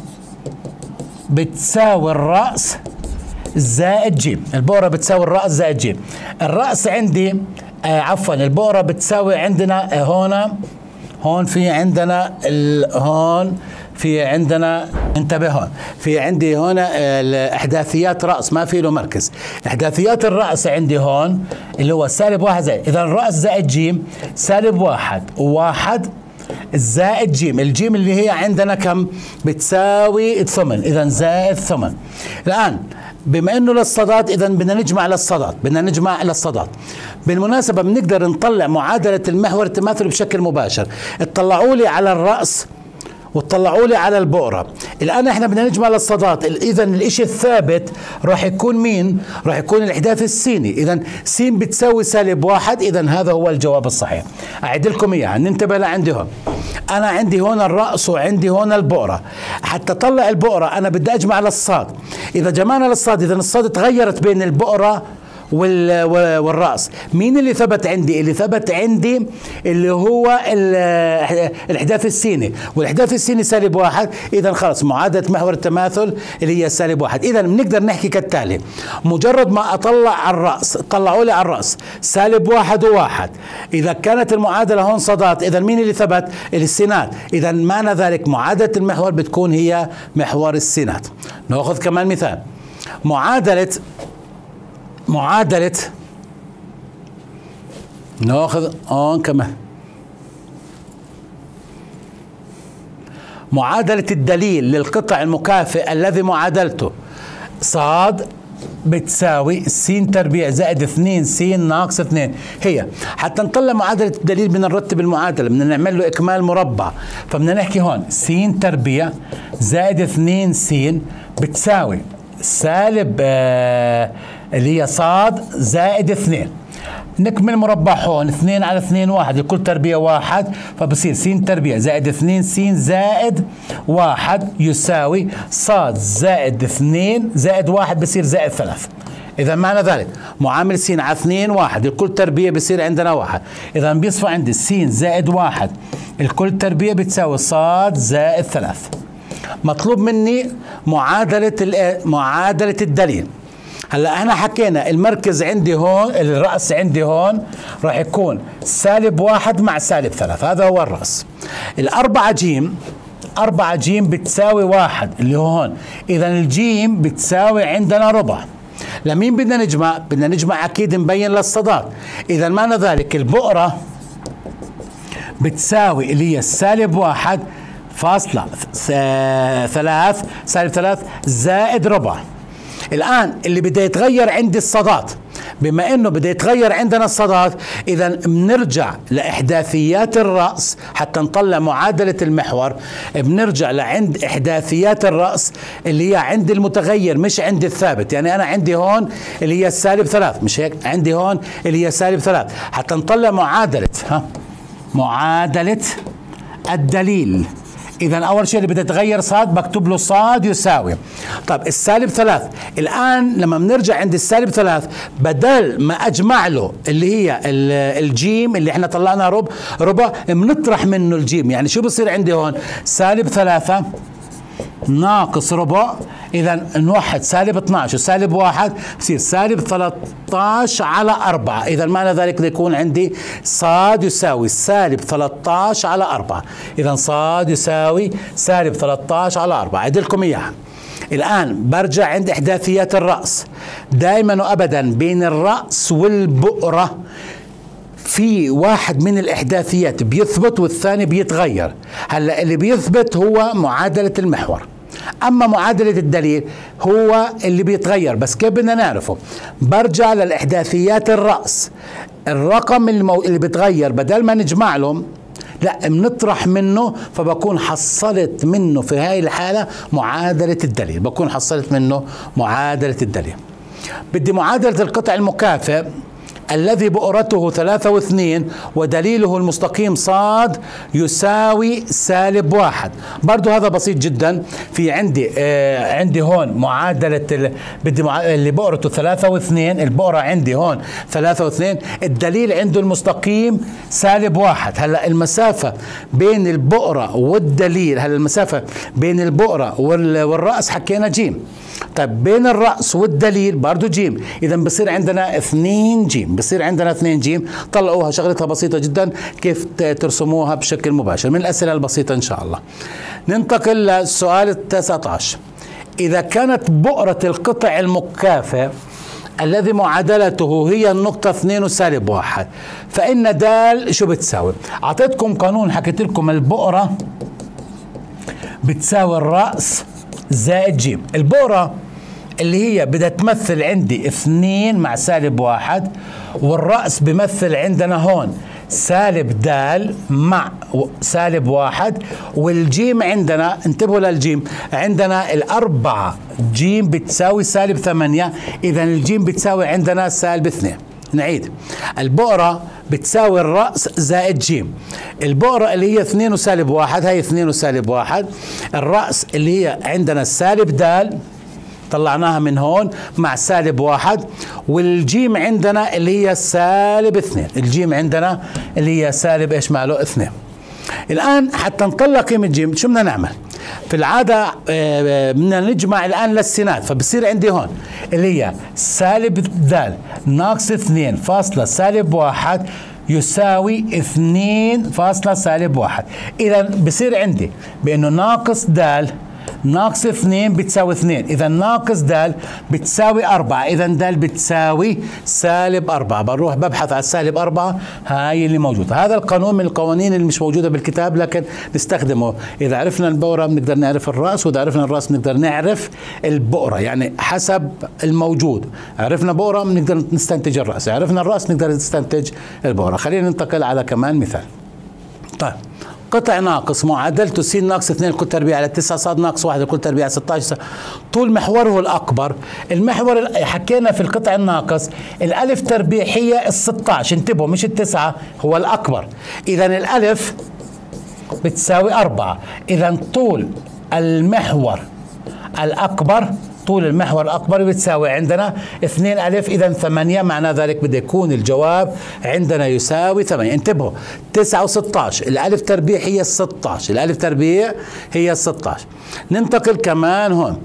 بتساوي الرأس زائد ج. البؤرة بتساوي الرأس زائد ج. الرأس عندي عفوا البؤرة بتساوي عندنا هون في عندنا هون في عندنا، انتبه هون في عندي هنا احداثيات رأس ما في له مركز. احداثيات الرأس عندي هون اللي هو سالب 1 زائد، إذا الرأس زائد ج سالب 1 زائد جيم، الجيم اللي هي عندنا كم؟ بتساوي 8، إذا زائد 8. الآن بما إنه للصادات إذا بدنا نجمع للصادات، بدنا نجمع للصادات. بالمناسبة بنقدر نطلع معادلة المحور التماثل بشكل مباشر، اطلعوا لي على الرأس وتطلعوا لي على البقره. الان احنا بدنا نجمع للصادات، اذا الاشي الثابت راح يكون مين؟ راح يكون الاحداث السيني. اذا س بتساوي -1، اذا هذا هو الجواب الصحيح. اعيد لكم اياها، ننتبه لعندي هون. انا عندي هون الراس وعندي هون البقره. حتى طلع البقره انا بدي اجمع للصاد. اذا جمعنا للصاد اذا الصاد تغيرت بين البقره والراس. مين اللي ثبت عندي؟ اللي ثبت عندي اللي هو الاحداث السيني، والاحداث السيني -1، اذا خلص معادله محور التماثل اللي هي -1. اذا بنقدر نحكي كالتالي: مجرد ما اطلع على الراس، طلعوا لي على الراس -1 و1. اذا كانت المعادله هون صادات، اذا مين اللي ثبت؟ السينات. اذا معنى ذلك معادله المحور بتكون هي محور السينات. ناخذ كمان مثال. معادلة ناخذ كمان معادلة الدليل للقطع المكافئ الذي معادلته صاد بتساوي س⁻² - 2 س - -2. هي حتى نطلع معادلة الدليل بدنا نرتب المعادلة، بدنا نعمل له إكمال مربع، فبدنا نحكي هون س⁻² - 2 س بتساوي اللي هي ص - 2. نكمل مربع هون 2 على 2 1، الكل تربيع 1، فبصير س⁻² - 2 س - 1 يساوي ص - 2 - 1 بصير -3. إذا معنى ذلك معامل س على 2 1، الكل تربيع بصير عندنا 1، إذا بيصفى عندي س - 1 الكل تربيع بتساوي ص - 3. مطلوب مني معادلة الدليل. هلا احنا حكينا المركز عندي هون، الراس عندي هون راح يكون -1 مع -3، هذا هو الراس. الأربعة جيم بتساوي 1 اللي هون، اذا الجيم بتساوي عندنا ربع. لمين بدنا نجمع؟ بدنا نجمع اكيد مبين للصادات، اذا معنى ذلك البقرة بتساوي اللي هي -1.3 - 3 - ربع. الآن اللي بده يتغير عندي الصادات، بما انه بده يتغير عندنا الصادات، اذا بنرجع لاحداثيات الراس حتى نطلع معادله المحور. بنرجع لعند احداثيات الراس اللي هي عند المتغير مش عند الثابت، يعني انا عندي هون اللي هي -3 مش هيك، عندي هون اللي هي -3 حتى نطلع معادله معادله الدليل. إذا أول شيء اللي بده يتغير صاد، بكتب له صاد يساوي. طب -3، الآن لما بنرجع عند -3 بدل ما أجمع له اللي هي الجيم اللي احنا طلعنا ربع، بنطرح منه الجيم، يعني شو بصير عندي هون؟ -3 - ربع، إذا نوحد -12 و -1 بصير -13/4، إذا معنى ذلك يكون عندي صاد يساوي -13/4، إذا صاد يساوي -13/4. أعيد لكم إياها. الآن برجع عند إحداثيات الرأس، دائما وأبدا بين الرأس والبقرة في واحد من الإحداثيات بيثبت والثاني بيتغير. هلا اللي بيثبت هو معادلة المحور، أما معادلة الدليل هو اللي بيتغير، بس كيف بدنا نعرفه؟ برجع للإحداثيات الرأس، الرقم اللي بيتغير بدل ما نجمع له لا بنطرح منه، فبكون حصلت منه في هاي الحالة معادلة الدليل، بكون حصلت منه معادلة الدليل. بدي معادلة القطع المكافئ الذي بؤرته 3 و2 ودليله المستقيم صاد يساوي -1. برضو هذا بسيط جدا، في عندي عندي هون معادلة اللي بؤرته 3 و2، البؤرة عندي هون 3 و2، الدليل عنده المستقيم -1. هلا المسافة بين البؤرة والدليل، هلا المسافة بين البؤرة والرأس حكينا جيم، طيب بين الرأس والدليل برضو جيم، إذا بصير عندنا 2 جيم، بصير عندنا 2 جيم. طلعوها، شغلتها بسيطة جدا، كيف ترسموها بشكل مباشر من الأسئلة البسيطة إن شاء الله. ننتقل للسؤال 19. إذا كانت بؤرة القطع المكافئ الذي معادلته هي النقطة 2 و -1، فإن دال شو بتساوي؟ أعطيتكم قانون، حكيت لكم البؤرة بتساوي الرأس -ج. البؤرة اللي هي بدها تمثل عندي 2 مع -1، والرأس بمثل عندنا هون سالب د مع سالب واحد، والجيم عندنا انتبهوا للجيم، عندنا الأربعة جيم بتساوي سالب 8، إذا الجيم بتساوي عندنا سالب 2. نعيد، البقرة بتساوي الرأس زائد جيم، البقرة اللي هي 2 وسالب 1 هي 2 وسالب 1، الرأس اللي هي عندنا السالب د طلعناها من هون مع سالب 1، والجيم عندنا اللي هي سالب 2، الجيم عندنا اللي هي سالب ايش ماله 2. الآن حتى نطلع قيمة جيم شو بدنا نعمل؟ في العادة بدنا نجمع الآن للسينات، فبصير عندي هون اللي هي سالب د ناقص 2 فاصلة سالب 1 يساوي 2 فاصلة سالب 1. إذا بصير عندي بأنه ناقص د ناقص 2 بتساوي 2، إذا ناقص د بتساوي 4، إذا د بتساوي سالب 4. بروح ببحث على السالب 4 هاي اللي موجودة. هذا القانون من القوانين اللي مش موجودة بالكتاب لكن نستخدمه، إذا عرفنا البقرة بنقدر نعرف الرأس، وإذا عرفنا الرأس بنقدر نعرف البقرة، يعني حسب الموجود. عرفنا بقرة بنقدر نستنتج الرأس، عرفنا الرأس نقدر نستنتج البقرة. خلينا ننتقل على كمان مثال. طيب، قطع ناقص معادلته س ناقص 2 الكل تربيع على 9 ص ناقص 1 الكل تربيع على 16 طول محوره الأكبر. المحور حكينا في القطع الناقص الألف تربيع هي ال 16، انتبهوا مش التسعة، هو الأكبر. إذا الألف بتساوي 4، إذا طول المحور الأكبر، طول المحور الأكبر بتساوي عندنا 2 ألف، إذا 8، معنى ذلك بده يكون الجواب عندنا يساوي 8. انتبهوا 9 و16 الألف تربيع هي 16، الألف تربيع هي 16. ننتقل كمان هون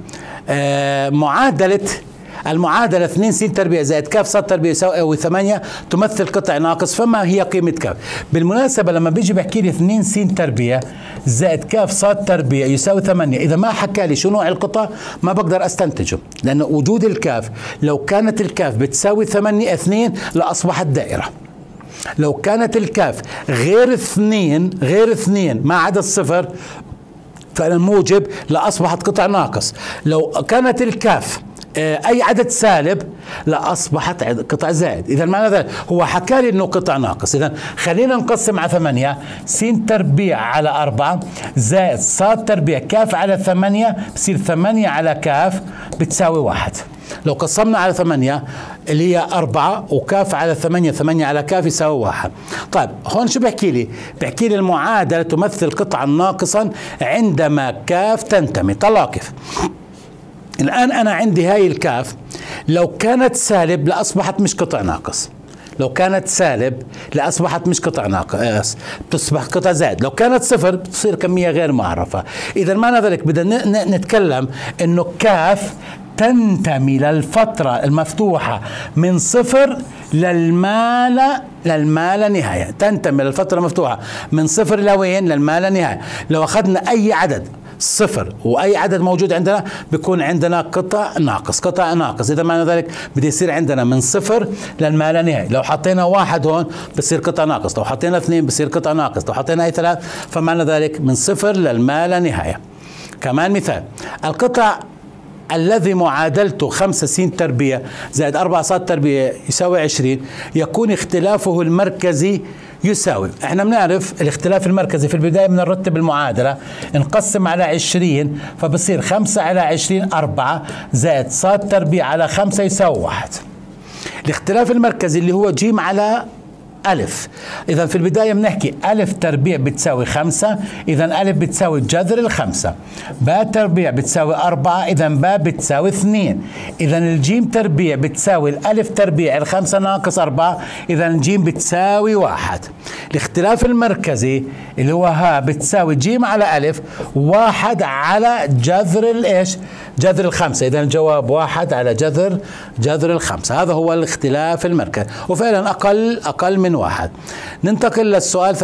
المعادلة 2 س تربيع زائد ك ص تربيع يساوي 8 تمثل قطع ناقص، فما هي قيمة ك؟ بالمناسبة لما بيجي بحكي لي 2 س تربيع زائد ك ص تربيع يساوي 8، إذا ما حكى لي شو نوع القطع ما بقدر أستنتجه، لأنه وجود الكاف، لو كانت الكاف بتساوي 2 لأصبحت دائرة. لو كانت الكاف غير 2 ما عدا الصفر فأنا موجب لأصبحت قطع ناقص. لو كانت الكاف أي عدد سالب لأصبحت قطع زائد، إذا معنى ذلك هو حكى لي إنه قطع ناقص. إذا خلينا نقسم على 8 س تربيع على 4 زائد ص تربيع ك على 8، بصير 8 على ك بتساوي 1. لو قسمنا على 8 اللي هي 4 وكاف على 8، 8 على كاف يساوي 1. طيب هون شو بحكي لي؟ بحكي لي المعادلة تمثل قطعا ناقصا عندما كاف تنتمي. طلع كيف؟ الآن أنا عندي هاي الكاف لو كانت سالب لأصبحت مش قطع ناقص، لو كانت سالب لأصبحت مش قطع ناقص بتصبح قطع زائد، لو كانت صفر بتصير كمية غير معرفة. إذا معنى ذلك بدنا نتكلم إنه كاف تنتمي للفترة المفتوحة من صفر للمالة نهاية، تنتمي للفترة المفتوحة من صفر لوين؟ للمالة نهاية. لو أخذنا أي عدد صفر واي عدد موجود عندنا بيكون عندنا قطع ناقص، قطع ناقص، اذا معنى ذلك بده يصير عندنا من صفر للما لا نهايه. لو حطينا 1 هون بصير قطع ناقص، لو حطينا 2 بصير قطع ناقص، لو حطينا اي 3 فمعنى ذلك من صفر للما لا نهايه. كمان مثال، القطع الذي معادلته 5 س تربيع زائد 4 ص تربيع يساوي 20 يكون اختلافه المركزي يساوي، احنا بنعرف الاختلاف المركزي في البداية بنرتب المعادلة، نقسم على 20 فبصير 5 على 20 4 زائد ص تربيع على 5 يساوي 1. الاختلاف المركزي اللي هو جيم على ألف، إذا في البداية بنحكي ألف تربيع بتساوي 5، إذا ألف بتساوي جذر ال5، باء تربيع بتساوي 4، إذا باء بتساوي 2، إذا الجيم تربيع بتساوي الألف تربيع ال5 ناقص 4، إذا الجيم بتساوي 1. الاختلاف المركزي اللي هو ها بتساوي جيم على ألف 1 على جذر الإيش؟ جذر ال5، إذا الجواب 1 على جذر ال5، هذا هو الاختلاف المركزي، وفعلا أقل من 1. ننتقل للسؤال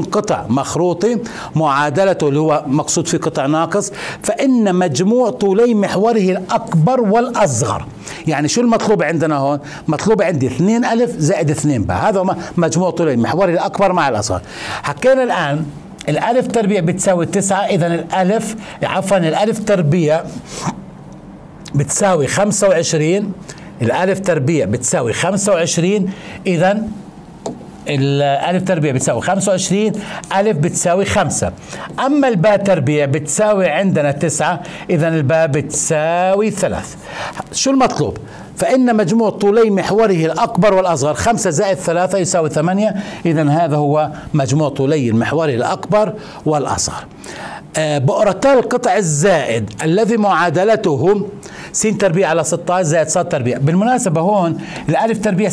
23، قطع مخروطي معادلته اللي هو مقصود في قطع ناقص فإن مجموع طولي محوره الأكبر والأصغر. يعني شو المطلوب عندنا هون؟ مطلوب عندي 2 ألف زائد 2 باء، هذا مجموع طولي محوره الأكبر مع الأصغر. حكينا الآن الألف تربيع بتساوي 9، إذا الألف تربيع بتساوي 25، الألف تربيع بتساوي 25، إذا الألف تربيع بتساوي 25، ألف بتساوي 5. أما الباء تربيع بتساوي عندنا 9، إذا الباء بتساوي 3. شو المطلوب؟ فإن مجموع طولي محوره الأكبر والأصغر 5 زائد 3 يساوي 8، إذا هذا هو مجموع طولي المحور الأكبر والأصغر. بؤرتا القطع الزائد الذي معادلته س تربيع على 16 زائد ص تربيع. بالمناسبة هون الألف تربيع 16،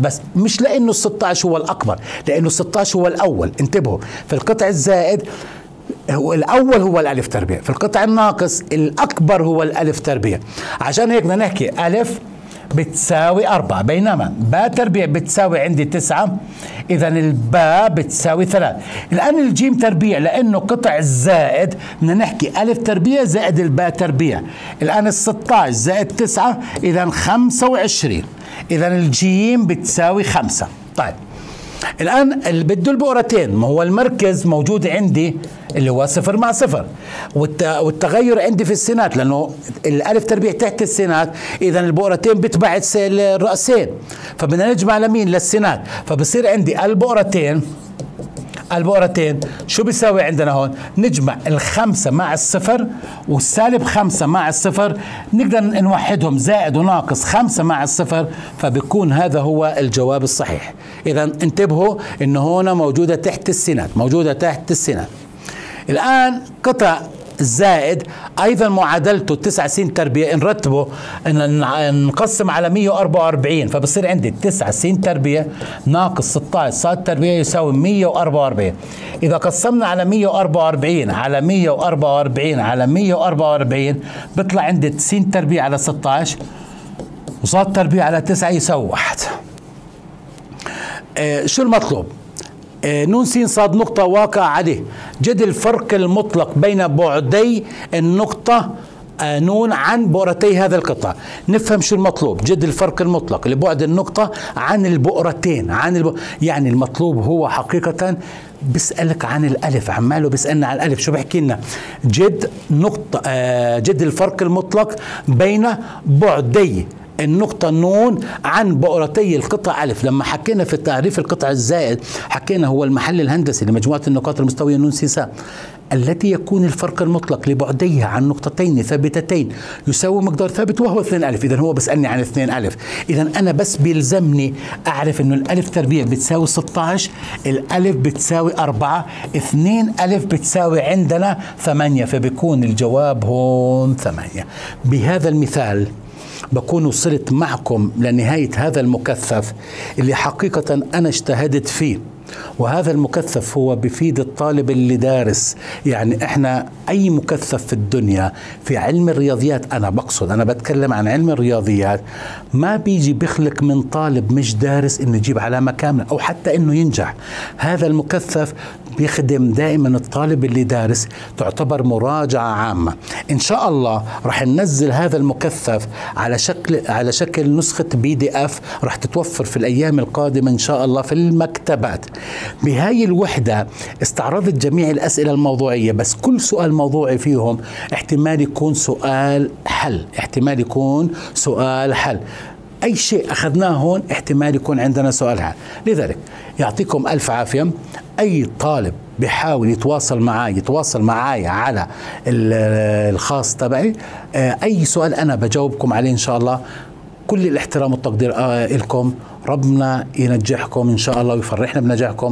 بس مش لأنه 16 هو الأكبر، لأنه 16 هو الأول. انتبهوا، في القطع الزائد الأول هو الألف تربيع، في القطع الناقص الأكبر هو الألف تربيع. عشان هيك بدنا نحكي ألف بتساوي 4، بينما باء تربيع بتساوي عندي 9، إذا الباء بتساوي 3. الآن الجيم تربيع لأنه قطع الزائد بدنا نحكي ألف تربيع زائد الباء تربيع. الآن 16 زائد 9 إذا 25، إذا الجيم بتساوي 5. طيب الآن اللي بده البؤرتين، ما هو المركز موجود عندي اللي هو 0 مع 0، والتغير عندي في السينات لأنه الألف تربيع تحت السينات، إذا البؤرتين بتبعد الرأسين، فبدنا نجمع لمين؟ للسينات، فبصير عندي البؤرتين شو بيساوي عندنا هون؟ نجمع ال5 مع ال0 والسالب 5 مع ال0، نقدر نوحدهم زائد وناقص 5 مع ال0، فبيكون هذا هو الجواب الصحيح. إذا انتبهوا إنه هون موجودة تحت السينات، موجودة تحت السينات. الآن قطع الزائد أيضا معادلته 9 س تربيع، نرتبه نقسم على 144، فبصير عندي 9 س تربيع ناقص 16 ص تربيع يساوي 144. إذا قسمنا على 144 على 144 على 144 بيطلع عندي س تربيع على 16 وص تربيع على 9 يساوي 1. شو المطلوب؟ نون س صاد نقطة واقع عليه، جد الفرق المطلق بين بعدي النقطة نون عن بؤرتي هذا القطع. نفهم شو المطلوب، جد الفرق المطلق لبعد النقطة عن البؤرتين يعني المطلوب هو حقيقة بيسألك عن الألف، عماله بيسألنا عن الألف. شو بحكي لنا؟ جد الفرق المطلق بين بعدي النقطة نون عن بؤرتي القطع ألف. لما حكينا في تعريف القطع الزائد حكينا هو المحل الهندسي لمجموعة النقاط المستوية نون س التي يكون الفرق المطلق لبعديها عن نقطتين ثابتتين يساوي مقدار ثابت وهو 2 ألف. إذا هو بسألني عن 2 ألف، إذا أنا بس بيلزمني أعرف إنه الألف تربيع بتساوي 16، الألف بتساوي 4، 2 ألف بتساوي عندنا 8، فبيكون الجواب هون 8. بهذا المثال بكون وصلت معكم لنهاية هذا المكثف اللي حقيقة أنا اجتهدت فيه، وهذا المكثف هو بفيد الطالب اللي دارس. يعني احنا اي مكثف في الدنيا في علم الرياضيات، انا بتكلم عن علم الرياضيات، ما بيجي بيخلق من طالب مش دارس انه يجيب علامة كاملة او حتى انه ينجح. هذا المكثف بيخدم دائما الطالب اللي دارس، تعتبر مراجعة عامة. ان شاء الله رح ننزل هذا المكثف على شكل نسخة PDF، رح تتوفر في الايام القادمة ان شاء الله في المكتبات. بهاي الوحدة استعرضت جميع الأسئلة الموضوعية، بس كل سؤال موضوعي فيهم احتمال يكون سؤال حل، احتمال يكون سؤال حل، أي شيء أخذناه هون احتمال يكون عندنا سؤال حل. لذلك يعطيكم ألف عافية. أي طالب بحاول يتواصل معاي على الخاص تبعي، أي سؤال أنا بجاوبكم عليه إن شاء الله. كل الاحترام والتقدير لكم، ربنا ينجحكم إن شاء الله ويفرحنا بنجاحكم.